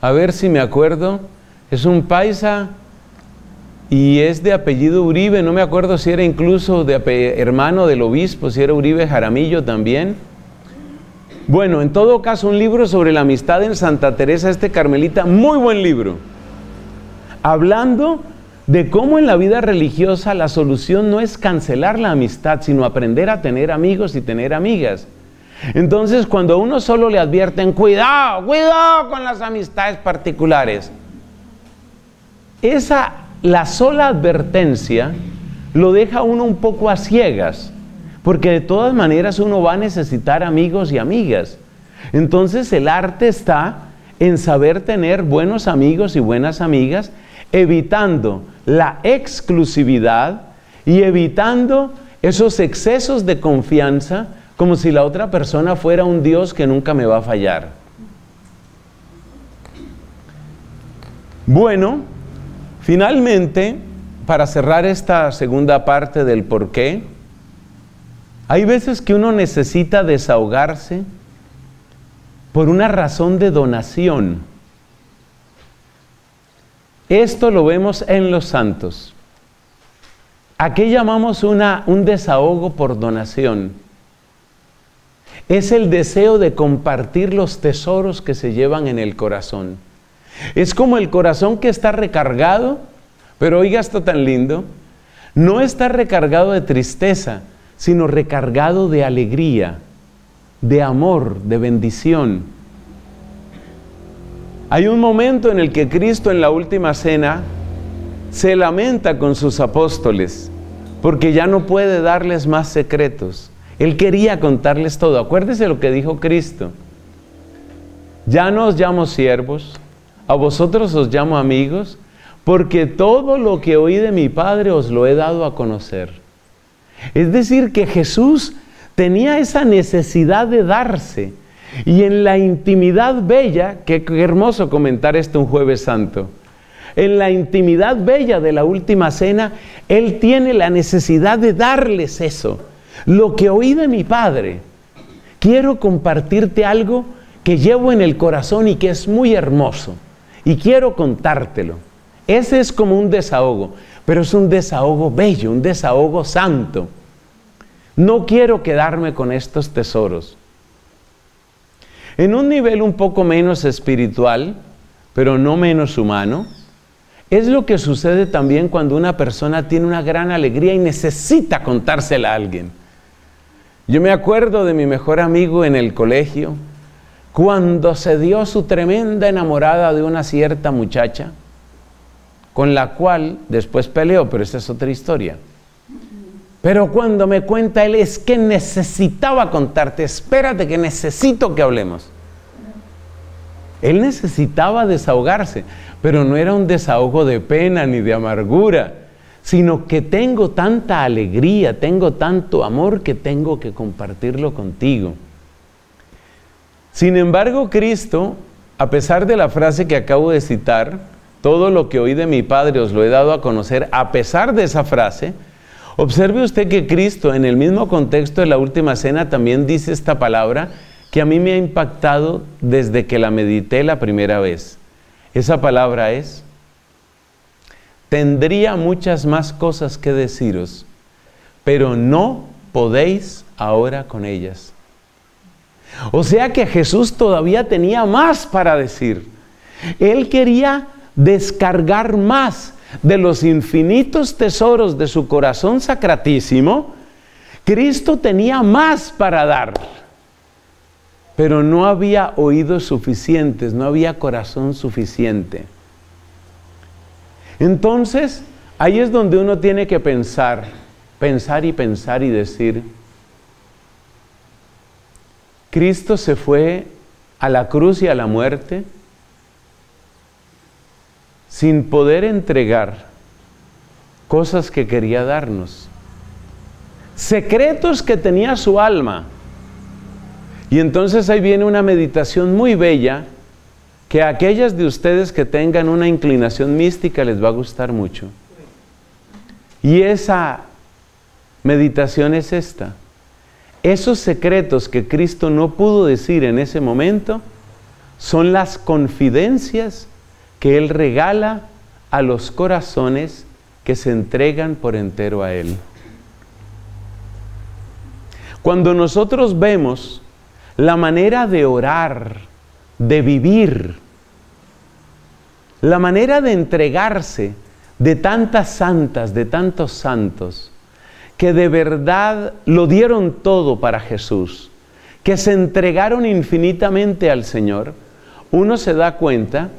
A ver si me acuerdo. Es un paisa y es de apellido Uribe. No me acuerdo si era incluso de hermano del obispo, si era Uribe Jaramillo también. Bueno, en todo caso, un libro sobre la amistad en Santa Teresa, este carmelita, muy buen libro. Hablando de cómo en la vida religiosa la solución no es cancelar la amistad, sino aprender a tener amigos y tener amigas. Entonces, cuando a uno solo le advierten, cuidado, cuidado con las amistades particulares. La sola advertencia lo deja a uno un poco a ciegas. Porque de todas maneras uno va a necesitar amigos y amigas. Entonces el arte está en saber tener buenos amigos y buenas amigas, evitando la exclusividad y evitando esos excesos de confianza, como si la otra persona fuera un Dios que nunca me va a fallar. Bueno, finalmente, para cerrar esta segunda parte del porqué, hay veces que uno necesita desahogarse por una razón de donación. Esto lo vemos en los santos. ¿A qué llamamos un desahogo por donación? Es el deseo de compartir los tesoros que se llevan en el corazón. Es como el corazón que está recargado, pero oiga esto tan lindo, no está recargado de tristeza, sino recargado de alegría, de amor, de bendición. Hay un momento en el que Cristo en la última cena se lamenta con sus apóstoles, porque ya no puede darles más secretos. Él quería contarles todo. Acuérdese lo que dijo Cristo. Ya no os llamo siervos, a vosotros os llamo amigos, porque todo lo que oí de mi Padre os lo he dado a conocer. Es decir, que Jesús tenía esa necesidad de darse. Y en la intimidad bella, qué hermoso comentar esto un Jueves Santo, en la intimidad bella de la última cena, Él tiene la necesidad de darles eso. Lo que oí de mi Padre, quiero compartirte algo que llevo en el corazón y que es muy hermoso. Y quiero contártelo. Ese es como un desahogo, pero es un desahogo bello, un desahogo santo. No quiero quedarme con estos tesoros. En un nivel un poco menos espiritual, pero no menos humano, es lo que sucede también cuando una persona tiene una gran alegría y necesita contársela a alguien. Yo me acuerdo de mi mejor amigo en el colegio, cuando se dio su tremenda enamorada de una cierta muchacha, con la cual después peleó, pero esa es otra historia. Pero cuando me cuenta él, es que necesitaba contarte, espérate que necesito que hablemos. Él necesitaba desahogarse, pero no era un desahogo de pena ni de amargura, sino que tengo tanta alegría, tengo tanto amor que tengo que compartirlo contigo. Sin embargo, Cristo, a pesar de la frase que acabo de citar, todo lo que oí de mi Padre os lo he dado a conocer, a pesar de esa frase, observe usted que Cristo, en el mismo contexto de la última cena, también dice esta palabra que a mí me ha impactado desde que la medité la primera vez. Esa palabra es: tendría muchas más cosas que deciros, pero no podéis ahora con ellas. O sea que Jesús todavía tenía más para decir. Él quería descargar más de los infinitos tesoros de su corazón sacratísimo. Cristo tenía más para dar, pero no había oídos suficientes, no había corazón suficiente. Entonces, ahí es donde uno tiene que pensar, pensar y pensar y decir, Cristo se fue a la cruz y a la muerte sin poder entregar cosas que quería darnos, secretos que tenía su alma, Y entonces ahí viene una meditación muy bella que a aquellas de ustedes que tengan una inclinación mística les va a gustar mucho. Y esa meditación es esta. Esos secretos que Cristo no pudo decir en ese momento son las confidencias que Él regala a los corazones que se entregan por entero a Él. Cuando nosotros vemos la manera de orar, de vivir, la manera de entregarse de tantas santas, de tantos santos, que de verdad lo dieron todo para Jesús, que se entregaron infinitamente al Señor, uno se da cuenta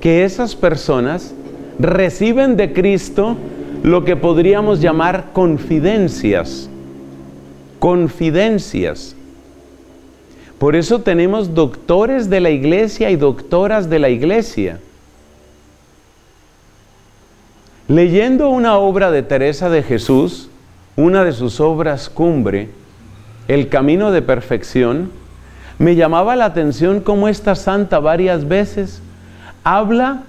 que esas personas reciben de Cristo lo que podríamos llamar confidencias. Confidencias. Por eso tenemos doctores de la Iglesia y doctoras de la Iglesia. Leyendo una obra de Teresa de Jesús, una de sus obras cumbre, El Camino de Perfección, me llamaba la atención cómo esta santa varias veces habla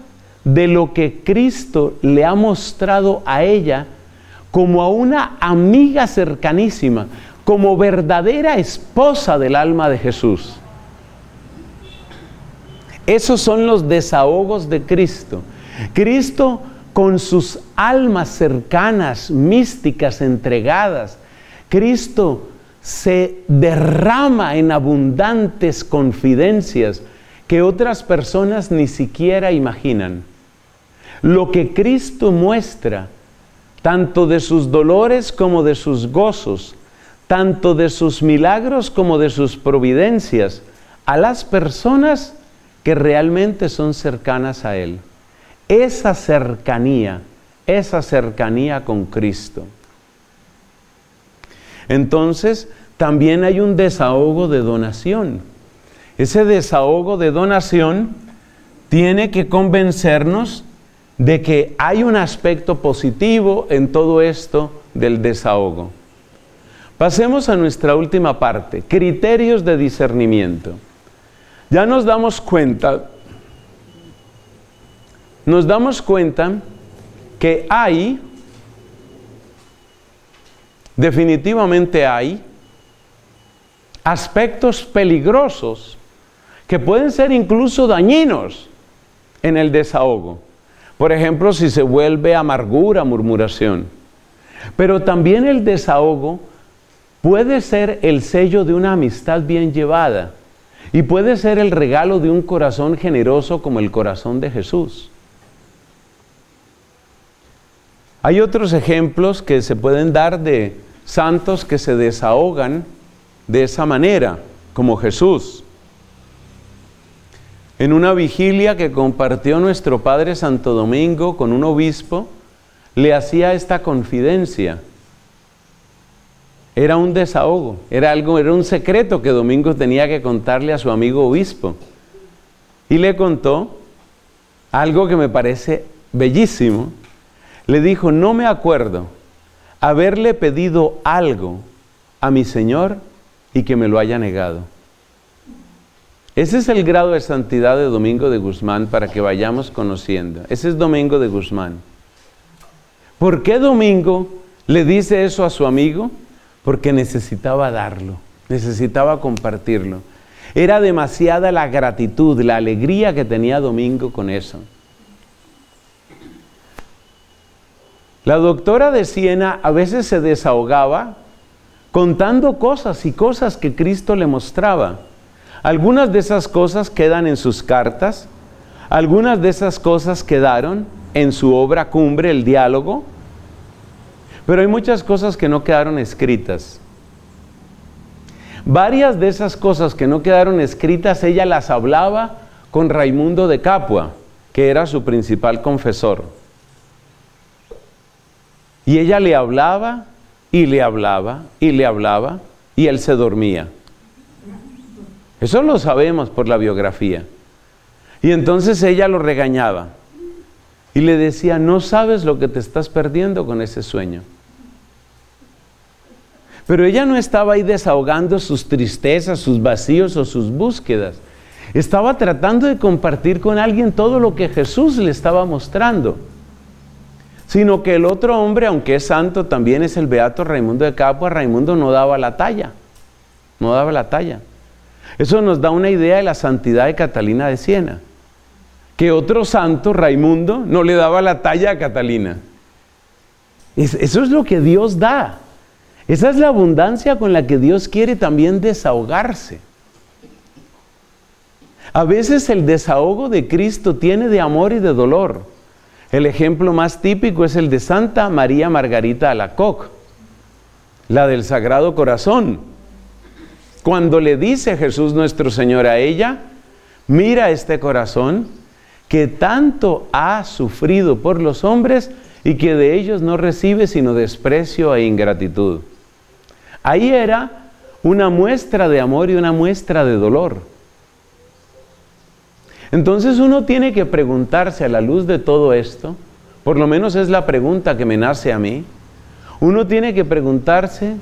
de lo que Cristo le ha mostrado a ella como a una amiga cercanísima, como verdadera esposa del alma de Jesús. Esos son los desahogos de Cristo. Cristo, con sus almas cercanas, místicas, entregadas, Cristo se derrama en abundantes confidencias que otras personas ni siquiera imaginan. Lo que Cristo muestra, tanto de sus dolores como de sus gozos, tanto de sus milagros como de sus providencias, a las personas que realmente son cercanas a Él. Esa cercanía con Cristo. Entonces, también hay un desahogo de donación. Ese desahogo de donación tiene que convencernos de que hay un aspecto positivo en todo esto del desahogo. Pasemos a nuestra última parte, criterios de discernimiento. Ya nos damos cuenta que hay, definitivamente hay, aspectos peligrosos que pueden ser incluso dañinos en el desahogo. Por ejemplo, si se vuelve amargura, murmuración. Pero también el desahogo puede ser el sello de una amistad bien llevada y puede ser el regalo de un corazón generoso como el corazón de Jesús. Hay otros ejemplos que se pueden dar de santos que se desahogan de esa manera, como Jesús. En una vigilia que compartió nuestro padre Santo Domingo con un obispo, le hacía esta confidencia. Era un desahogo, era un secreto que Domingo tenía que contarle a su amigo obispo. Y le contó algo que me parece bellísimo. Le dijo: no me acuerdo haberle pedido algo a mi Señor y que me lo haya negado. Ese es el grado de santidad de Domingo de Guzmán, para que vayamos conociendo. Ese es Domingo de Guzmán. ¿Por qué Domingo le dice eso a su amigo? Porque necesitaba darlo, necesitaba compartirlo. Era demasiada la gratitud, la alegría que tenía Domingo con eso. La doctora de Siena a veces se desahogaba contando cosas y cosas que Cristo le mostraba. Algunas de esas cosas quedan en sus cartas, algunas de esas cosas quedaron en su obra cumbre, El Diálogo, pero hay muchas cosas que no quedaron escritas. Varias de esas cosas que no quedaron escritas, ella las hablaba con Raimundo de Capua, que era su principal confesor. Y ella le hablaba, y le hablaba, y le hablaba, y él se dormía. Eso lo sabemos por la biografía. Y entonces ella lo regañaba. Y le decía: no sabes lo que te estás perdiendo con ese sueño. Pero ella no estaba ahí desahogando sus tristezas, sus vacíos o sus búsquedas. Estaba tratando de compartir con alguien todo lo que Jesús le estaba mostrando. Sino que el otro hombre, aunque es santo, también es el beato Raimundo de Capua. Raimundo no daba la talla. No daba la talla. Eso nos da una idea de la santidad de Catalina de Siena. Que otro santo, Raimundo, no le daba la talla a Catalina. Eso es lo que Dios da. Esa es la abundancia con la que Dios quiere también desahogarse. A veces el desahogo de Cristo tiene de amor y de dolor. El ejemplo más típico es el de Santa María Margarita Alacoque, la del Sagrado Corazón. Cuando le dice Jesús nuestro Señor a ella, mira este corazón que tanto ha sufrido por los hombres y que de ellos no recibe sino desprecio e ingratitud. Ahí era una muestra de amor y una muestra de dolor. Entonces uno tiene que preguntarse a la luz de todo esto, por lo menos es la pregunta que me nace a mí, uno tiene que preguntarse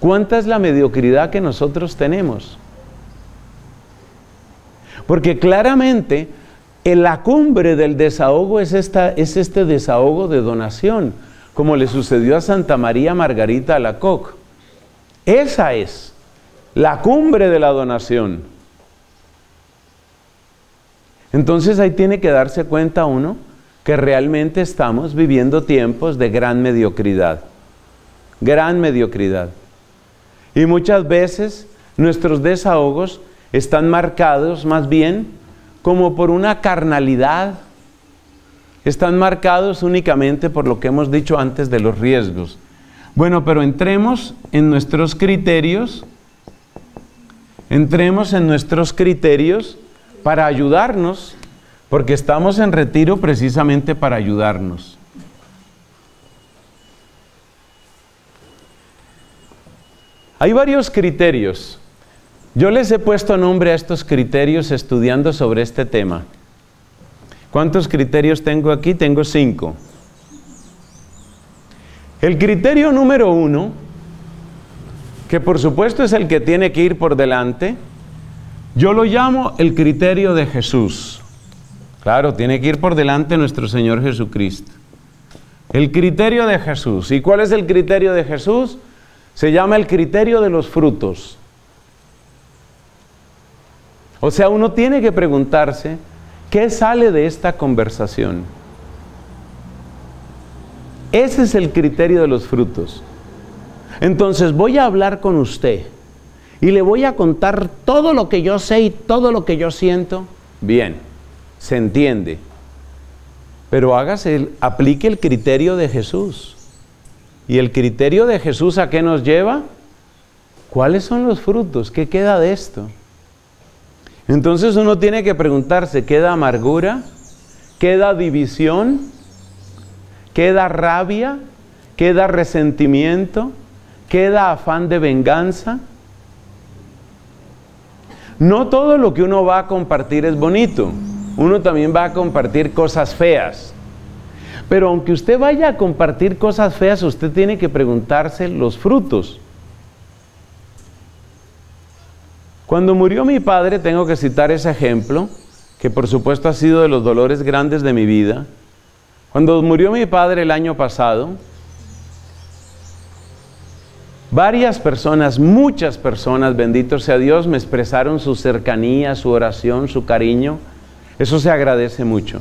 cuánta es la mediocridad que nosotros tenemos. Porque claramente en la cumbre del desahogo es este desahogo de donación, como le sucedió a Santa María Margarita Alacoque. Esa es la cumbre de la donación. Entonces ahí tiene que darse cuenta uno que realmente estamos viviendo tiempos de gran mediocridad. Gran mediocridad. Y muchas veces nuestros desahogos están marcados más bien como por una carnalidad. Están marcados únicamente por lo que hemos dicho antes de los riesgos. Bueno, pero entremos en nuestros criterios. Entremos en nuestros criterios para ayudarnos, porque estamos en retiro precisamente para ayudarnos. Hay varios criterios. Yo les he puesto nombre a estos criterios estudiando sobre este tema. ¿Cuántos criterios tengo aquí? Tengo 5. El criterio número 1, que por supuesto es el que tiene que ir por delante, yo lo llamo el criterio de Jesús. Claro, tiene que ir por delante nuestro Señor Jesucristo. El criterio de Jesús. ¿Y cuál es el criterio de Jesús? Se llama el criterio de los frutos. O sea, uno tiene que preguntarse, ¿qué sale de esta conversación? Ese es el criterio de los frutos. Entonces, voy a hablar con usted. Y le voy a contar todo lo que yo sé y todo lo que yo siento. Bien, se entiende. Pero aplique el criterio de Jesús. ¿Y el criterio de Jesús a qué nos lleva? ¿Cuáles son los frutos? ¿Qué queda de esto? Entonces uno tiene que preguntarse, ¿queda amargura? ¿Queda división? ¿Queda rabia? ¿Queda resentimiento? ¿Queda afán de venganza? No todo lo que uno va a compartir es bonito. Uno también va a compartir cosas feas. Pero aunque usted vaya a compartir cosas feas, usted tiene que preguntarse los frutos. Cuando murió mi padre, tengo que citar ese ejemplo, que por supuesto ha sido de los dolores grandes de mi vida. Cuando murió mi padre el año pasado, varias personas, muchas personas, bendito sea Dios, me expresaron su cercanía, su oración, su cariño. Eso se agradece mucho.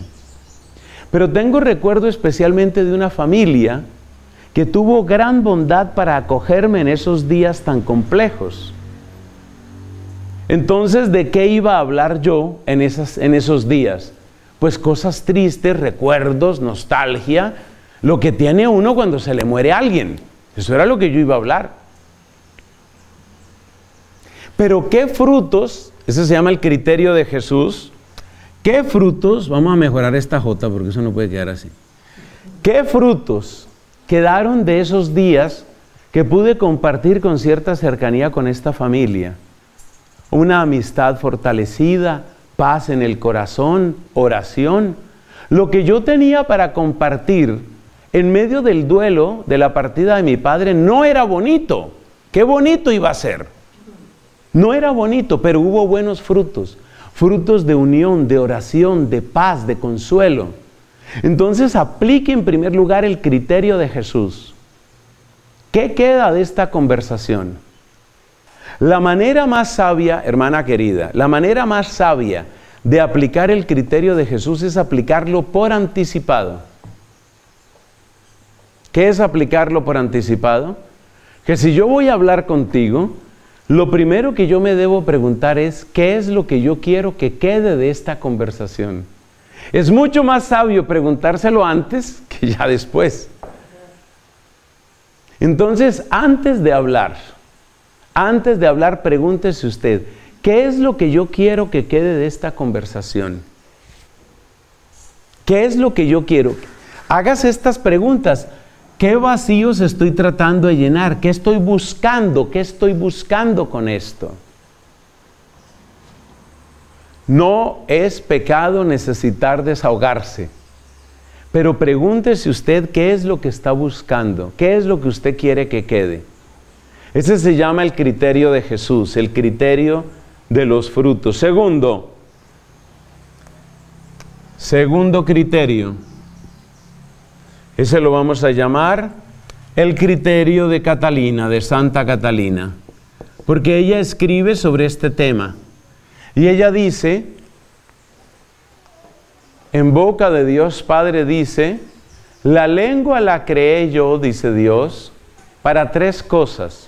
Pero tengo recuerdo especialmente de una familia que tuvo gran bondad para acogerme en esos días tan complejos. Entonces, ¿de qué iba a hablar yo en esos días? Pues cosas tristes, recuerdos, nostalgia, lo que tiene uno cuando se le muere alguien. Eso era lo que yo iba a hablar. Pero ¿qué frutos? Ese se llama el criterio de Jesús. ¿Qué frutos? Vamos a mejorar esta J porque eso no puede quedar así. ¿Qué frutos quedaron de esos días que pude compartir con cierta cercanía con esta familia? Una amistad fortalecida, paz en el corazón, oración. Lo que yo tenía para compartir en medio del duelo de la partida de mi padre no era bonito, Qué bonito iba a ser. No era bonito, pero hubo buenos frutos. Frutos de unión, de oración, de paz, de consuelo. Entonces aplique en primer lugar el criterio de Jesús. ¿Qué queda de esta conversación? La manera más sabia, hermana querida, la manera más sabia de aplicar el criterio de Jesús es aplicarlo por anticipado. ¿Qué es aplicarlo por anticipado? Que si yo voy a hablar contigo, lo primero que yo me debo preguntar es, ¿qué es lo que yo quiero que quede de esta conversación? Es mucho más sabio preguntárselo antes que ya después. Entonces, antes de hablar, pregúntese usted, ¿qué es lo que yo quiero que quede de esta conversación? ¿Qué es lo que yo quiero? Hágase estas preguntas. ¿Qué vacíos estoy tratando de llenar? ¿Qué estoy buscando? ¿Qué estoy buscando con esto? No es pecado necesitar desahogarse. Pero pregúntese usted qué es lo que está buscando. ¿Qué es lo que usted quiere que quede? Ese se llama el criterio de Jesús, el criterio de los frutos. Segundo criterio. Ese lo vamos a llamar el criterio de Catalina, de Santa Catalina, porque ella escribe sobre este tema. Y ella dice, en boca de Dios Padre dice, la lengua la creé yo, dice Dios, para tres cosas.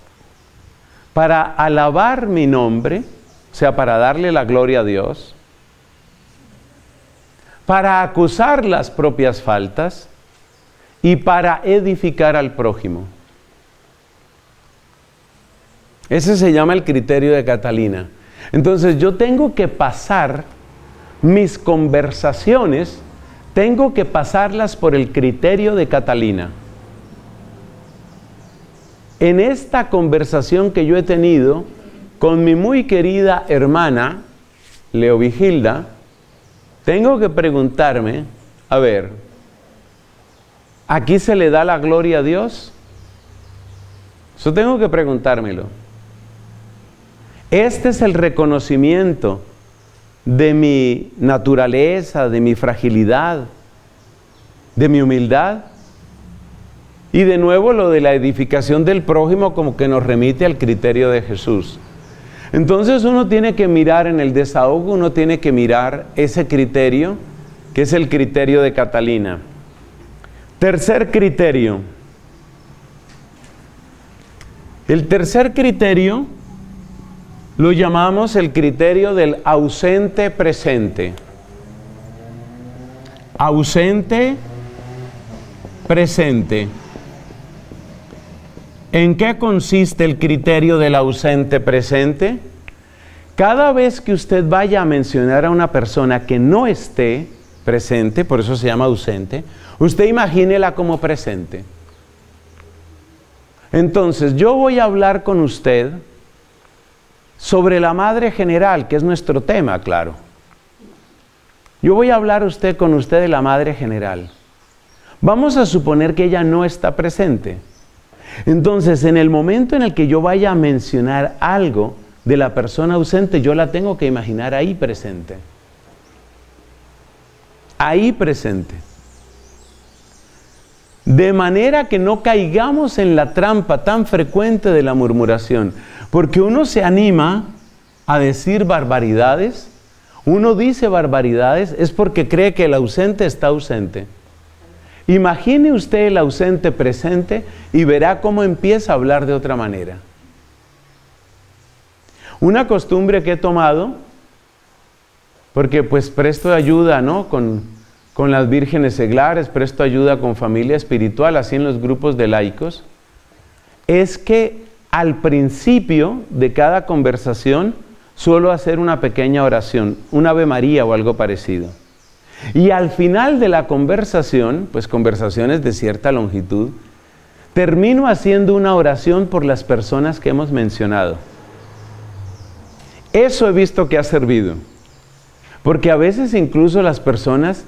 Para alabar mi nombre, o sea, para darle la gloria a Dios. Para acusar las propias faltas. Y para edificar al prójimo. Ese se llama el criterio de Catalina. Entonces yo tengo que pasar mis conversaciones, tengo que pasarlas por el criterio de Catalina. En esta conversación que yo he tenido con mi muy querida hermana, Leovigilda, tengo que preguntarme, a ver, ¿aquí se le da la gloria a Dios? Eso tengo que preguntármelo. Este es el reconocimiento de mi naturaleza, de mi fragilidad, de mi humildad. Y de nuevo lo de la edificación del prójimo como que nos remite al criterio de Jesús. Entonces uno tiene que mirar en el desahogo, uno tiene que mirar ese criterio que es el criterio de Catalina. Tercer criterio. El tercer criterio lo llamamos el criterio del ausente presente. Ausente presente. ¿En qué consiste el criterio del ausente presente? Cada vez que usted vaya a mencionar a una persona que no esté presente, por eso se llama ausente, usted imagínela como presente. Entonces, yo voy a hablar con usted sobre la Madre General, que es nuestro tema, claro. Yo voy a hablar con usted de la Madre General. Vamos a suponer que ella no está presente. Entonces, en el momento en el que yo vaya a mencionar algo de la persona ausente, yo la tengo que imaginar ahí presente. Ahí presente. De manera que no caigamos en la trampa tan frecuente de la murmuración, porque uno se anima a decir barbaridades, uno dice barbaridades, es porque cree que el ausente está ausente. Imagine usted el ausente presente y verá cómo empieza a hablar de otra manera. Una costumbre que he tomado, porque pues presto ayuda, ¿no?, con las vírgenes seglares, presto ayuda con familia espiritual, así en los grupos de laicos, es que al principio de cada conversación suelo hacer una pequeña oración, un Ave María o algo parecido. Y al final de la conversación, pues conversaciones de cierta longitud, termino haciendo una oración por las personas que hemos mencionado. Eso he visto que ha servido, porque a veces incluso las personas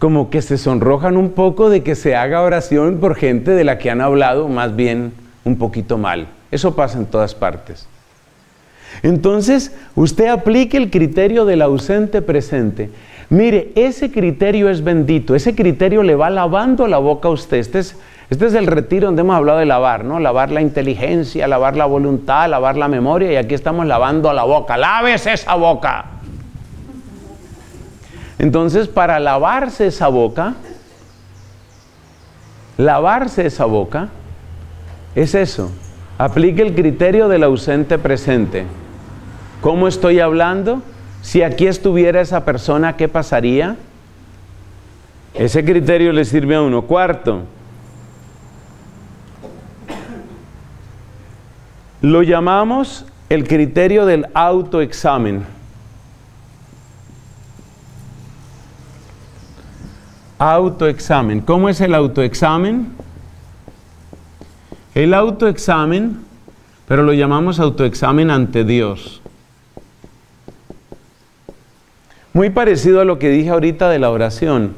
como que se sonrojan un poco de que se haga oración por gente de la que han hablado más bien un poquito mal. Eso pasa en todas partes. Entonces, usted aplique el criterio del ausente presente. Mire, ese criterio es bendito, ese criterio le va lavando la boca a usted. Este es el retiro donde hemos hablado de lavar, ¿no? Lavar la inteligencia, lavar la voluntad, lavar la memoria, y aquí estamos lavando la boca. ¡Lávese esa boca! Entonces, para lavarse esa boca, es eso. Aplique el criterio del ausente presente. ¿Cómo estoy hablando? Si aquí estuviera esa persona, ¿qué pasaría? Ese criterio le sirve a uno. Cuarto, lo llamamos el criterio del autoexamen. Autoexamen. ¿Cómo es el autoexamen? El autoexamen, pero lo llamamos autoexamen ante Dios. Muy parecido a lo que dije ahorita de la oración.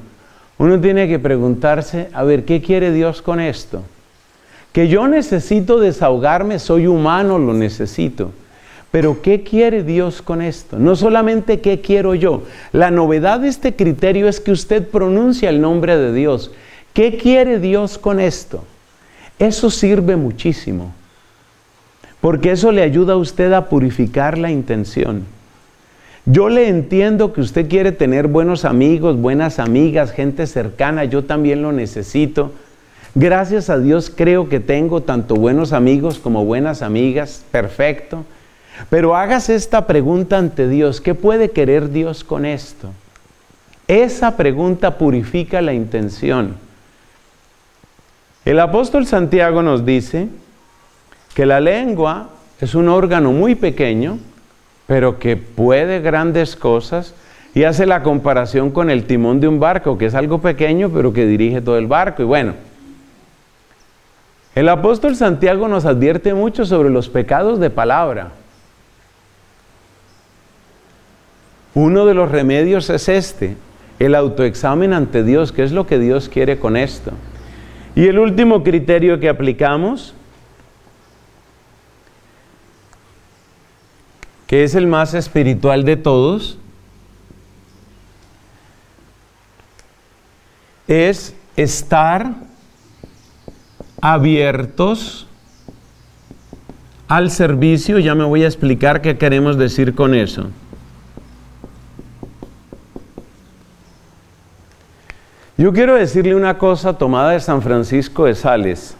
Uno tiene que preguntarse, a ver, ¿qué quiere Dios con esto? Que yo necesito desahogarme, soy humano, lo necesito. Pero ¿qué quiere Dios con esto? No solamente ¿qué quiero yo? La novedad de este criterio es que usted pronuncia el nombre de Dios. ¿Qué quiere Dios con esto? Eso sirve muchísimo. Porque eso le ayuda a usted a purificar la intención. Yo le entiendo que usted quiere tener buenos amigos, buenas amigas, gente cercana. Yo también lo necesito. Gracias a Dios creo que tengo tanto buenos amigos como buenas amigas. Perfecto. Pero hágase esta pregunta ante Dios. ¿Qué puede querer Dios con esto? Esa pregunta purifica la intención. El apóstol Santiago nos dice que la lengua es un órgano muy pequeño, pero que puede grandes cosas, y hace la comparación con el timón de un barco, que es algo pequeño, pero que dirige todo el barco. Y bueno, el apóstol Santiago nos advierte mucho sobre los pecados de palabra. Uno de los remedios es este, el autoexamen ante Dios, que es lo que Dios quiere con esto. Y el último criterio que aplicamos, que es el más espiritual de todos, es estar abiertos al servicio. Ya me voy a explicar qué queremos decir con eso. Yo quiero decirle una cosa tomada de San Francisco de Sales.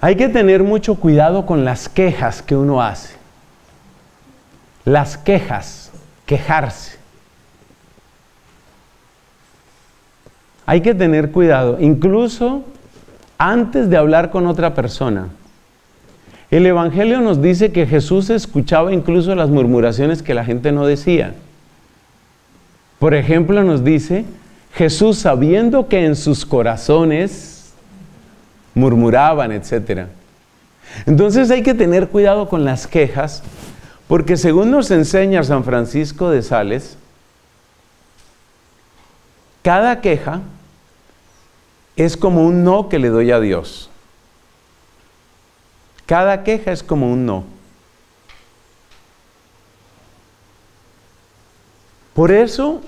Hay que tener mucho cuidado con las quejas que uno hace. Las quejas, quejarse. Hay que tener cuidado, incluso antes de hablar con otra persona. El Evangelio nos dice que Jesús escuchaba incluso las murmuraciones que la gente no decía. Por ejemplo, nos dice, Jesús, sabiendo que en sus corazones murmuraban, etc. Entonces hay que tener cuidado con las quejas, porque según nos enseña San Francisco de Sales, cada queja es como un no que le doy a Dios. Cada queja es como un no. Por eso,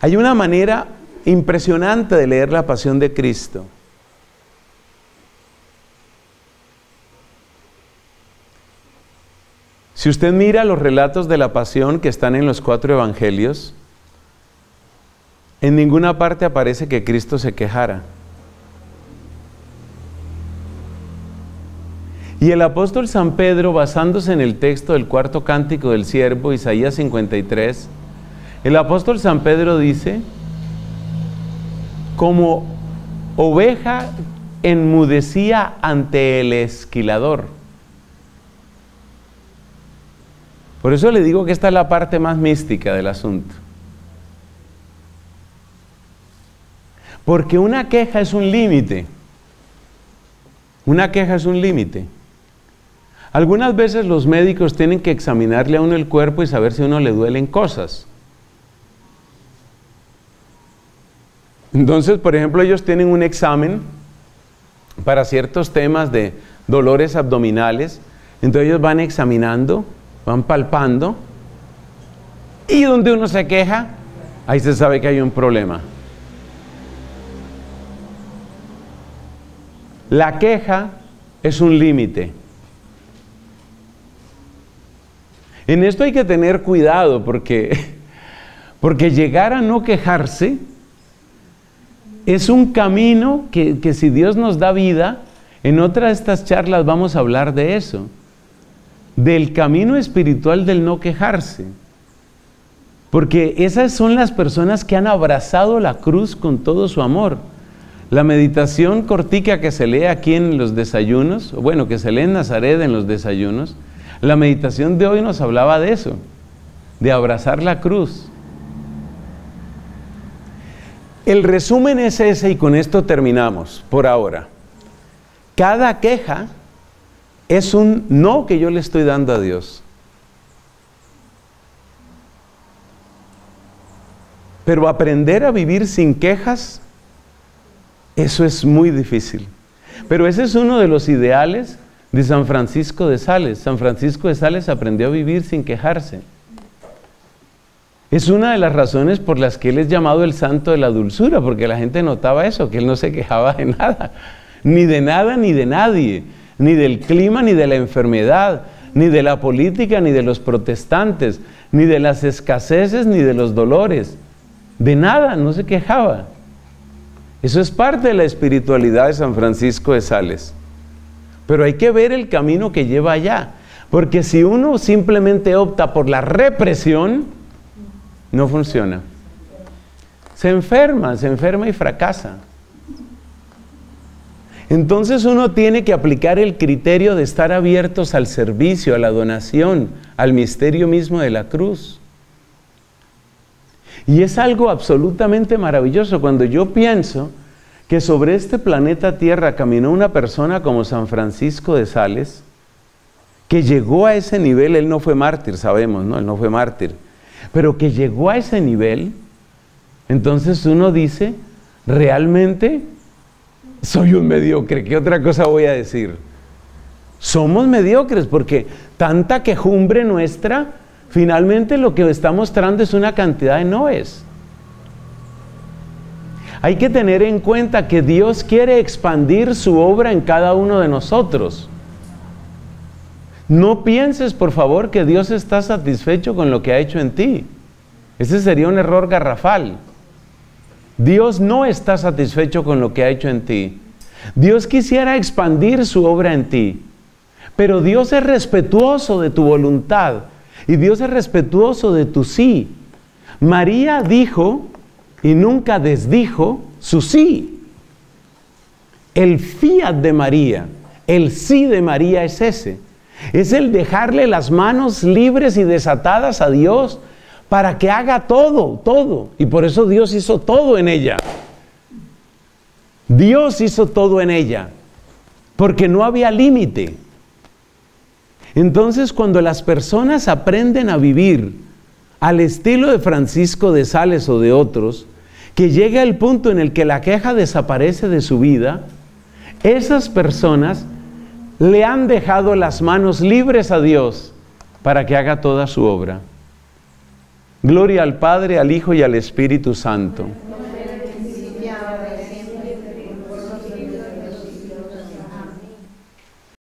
hay una manera impresionante de leer la Pasión de Cristo. Si usted mira los relatos de la Pasión que están en los 4 evangelios, en ninguna parte aparece que Cristo se quejara. Y el apóstol San Pedro, basándose en el texto del 4º cántico del siervo, Isaías 53, el apóstol San Pedro dice, como oveja enmudecía ante el esquilador. Por eso le digo que esta es la parte más mística del asunto. Porque una queja es un límite. Una queja es un límite. Algunas veces los médicos tienen que examinarle a uno el cuerpo y saber si a uno le duelen cosas. Entonces, por ejemplo, ellos tienen un examen para ciertos temas de dolores abdominales. Entonces ellos van examinando, van palpando, y donde uno se queja, ahí se sabe que hay un problema. La queja es un límite. En esto hay que tener cuidado porque llegar a no quejarse es un camino que si Dios nos da vida, en otra de estas charlas vamos a hablar de eso, del camino espiritual del no quejarse. Porque esas son las personas que han abrazado la cruz con todo su amor. La meditación cortica que se lee aquí en los desayunos, bueno, que se lee en Nazaret en los desayunos, la meditación de hoy nos hablaba de eso, de abrazar la cruz. El resumen es ese y con esto terminamos por ahora. Cada queja es un no que yo le estoy dando a Dios. Pero aprender a vivir sin quejas, eso es muy difícil. Pero ese es uno de los ideales de San Francisco de Sales. San Francisco de Sales aprendió a vivir sin quejarse. Es una de las razones por las que él es llamado el santo de la dulzura, porque la gente notaba eso, que él no se quejaba de nada, ni de nadie, ni del clima, ni de la enfermedad, ni de la política, ni de los protestantes, ni de las escaseces, ni de los dolores. De nada, no se quejaba. Eso es parte de la espiritualidad de San Francisco de Sales. Pero hay que ver el camino que lleva allá. Porque si uno simplemente opta por la represión, no funciona. Se enferma y fracasa. Entonces uno tiene que aplicar el criterio de estar abiertos al servicio, a la donación, al misterio mismo de la cruz. Y es algo absolutamente maravilloso cuando yo pienso que sobre este planeta Tierra caminó una persona como San Francisco de Sales, que llegó a ese nivel. Él no fue mártir, sabemos, ¿no? Él no fue mártir, pero que llegó a ese nivel. Entonces uno dice, realmente soy un mediocre, ¿qué otra cosa voy a decir? Somos mediocres porque tanta quejumbre nuestra, finalmente lo que está mostrando es una cantidad de noes. Hay que tener en cuenta que Dios quiere expandir su obra en cada uno de nosotros. No pienses, por favor, que Dios está satisfecho con lo que ha hecho en ti. Ese sería un error garrafal. Dios no está satisfecho con lo que ha hecho en ti. Dios quisiera expandir su obra en ti, pero Dios es respetuoso de tu voluntad y Dios es respetuoso de tu sí. María dijo y nunca desdijo su sí. El fiat de María, el sí de María es ese. Es el dejarle las manos libres y desatadas a Dios para que haga todo, todo. Y por eso Dios hizo todo en ella. Dios hizo todo en ella, porque no había límite. Entonces, cuando las personas aprenden a vivir al estilo de Francisco de Sales o de otros, que llega el punto en el que la queja desaparece de su vida, esas personas le han dejado las manos libres a Dios para que haga toda su obra. Gloria al Padre, al Hijo y al Espíritu Santo.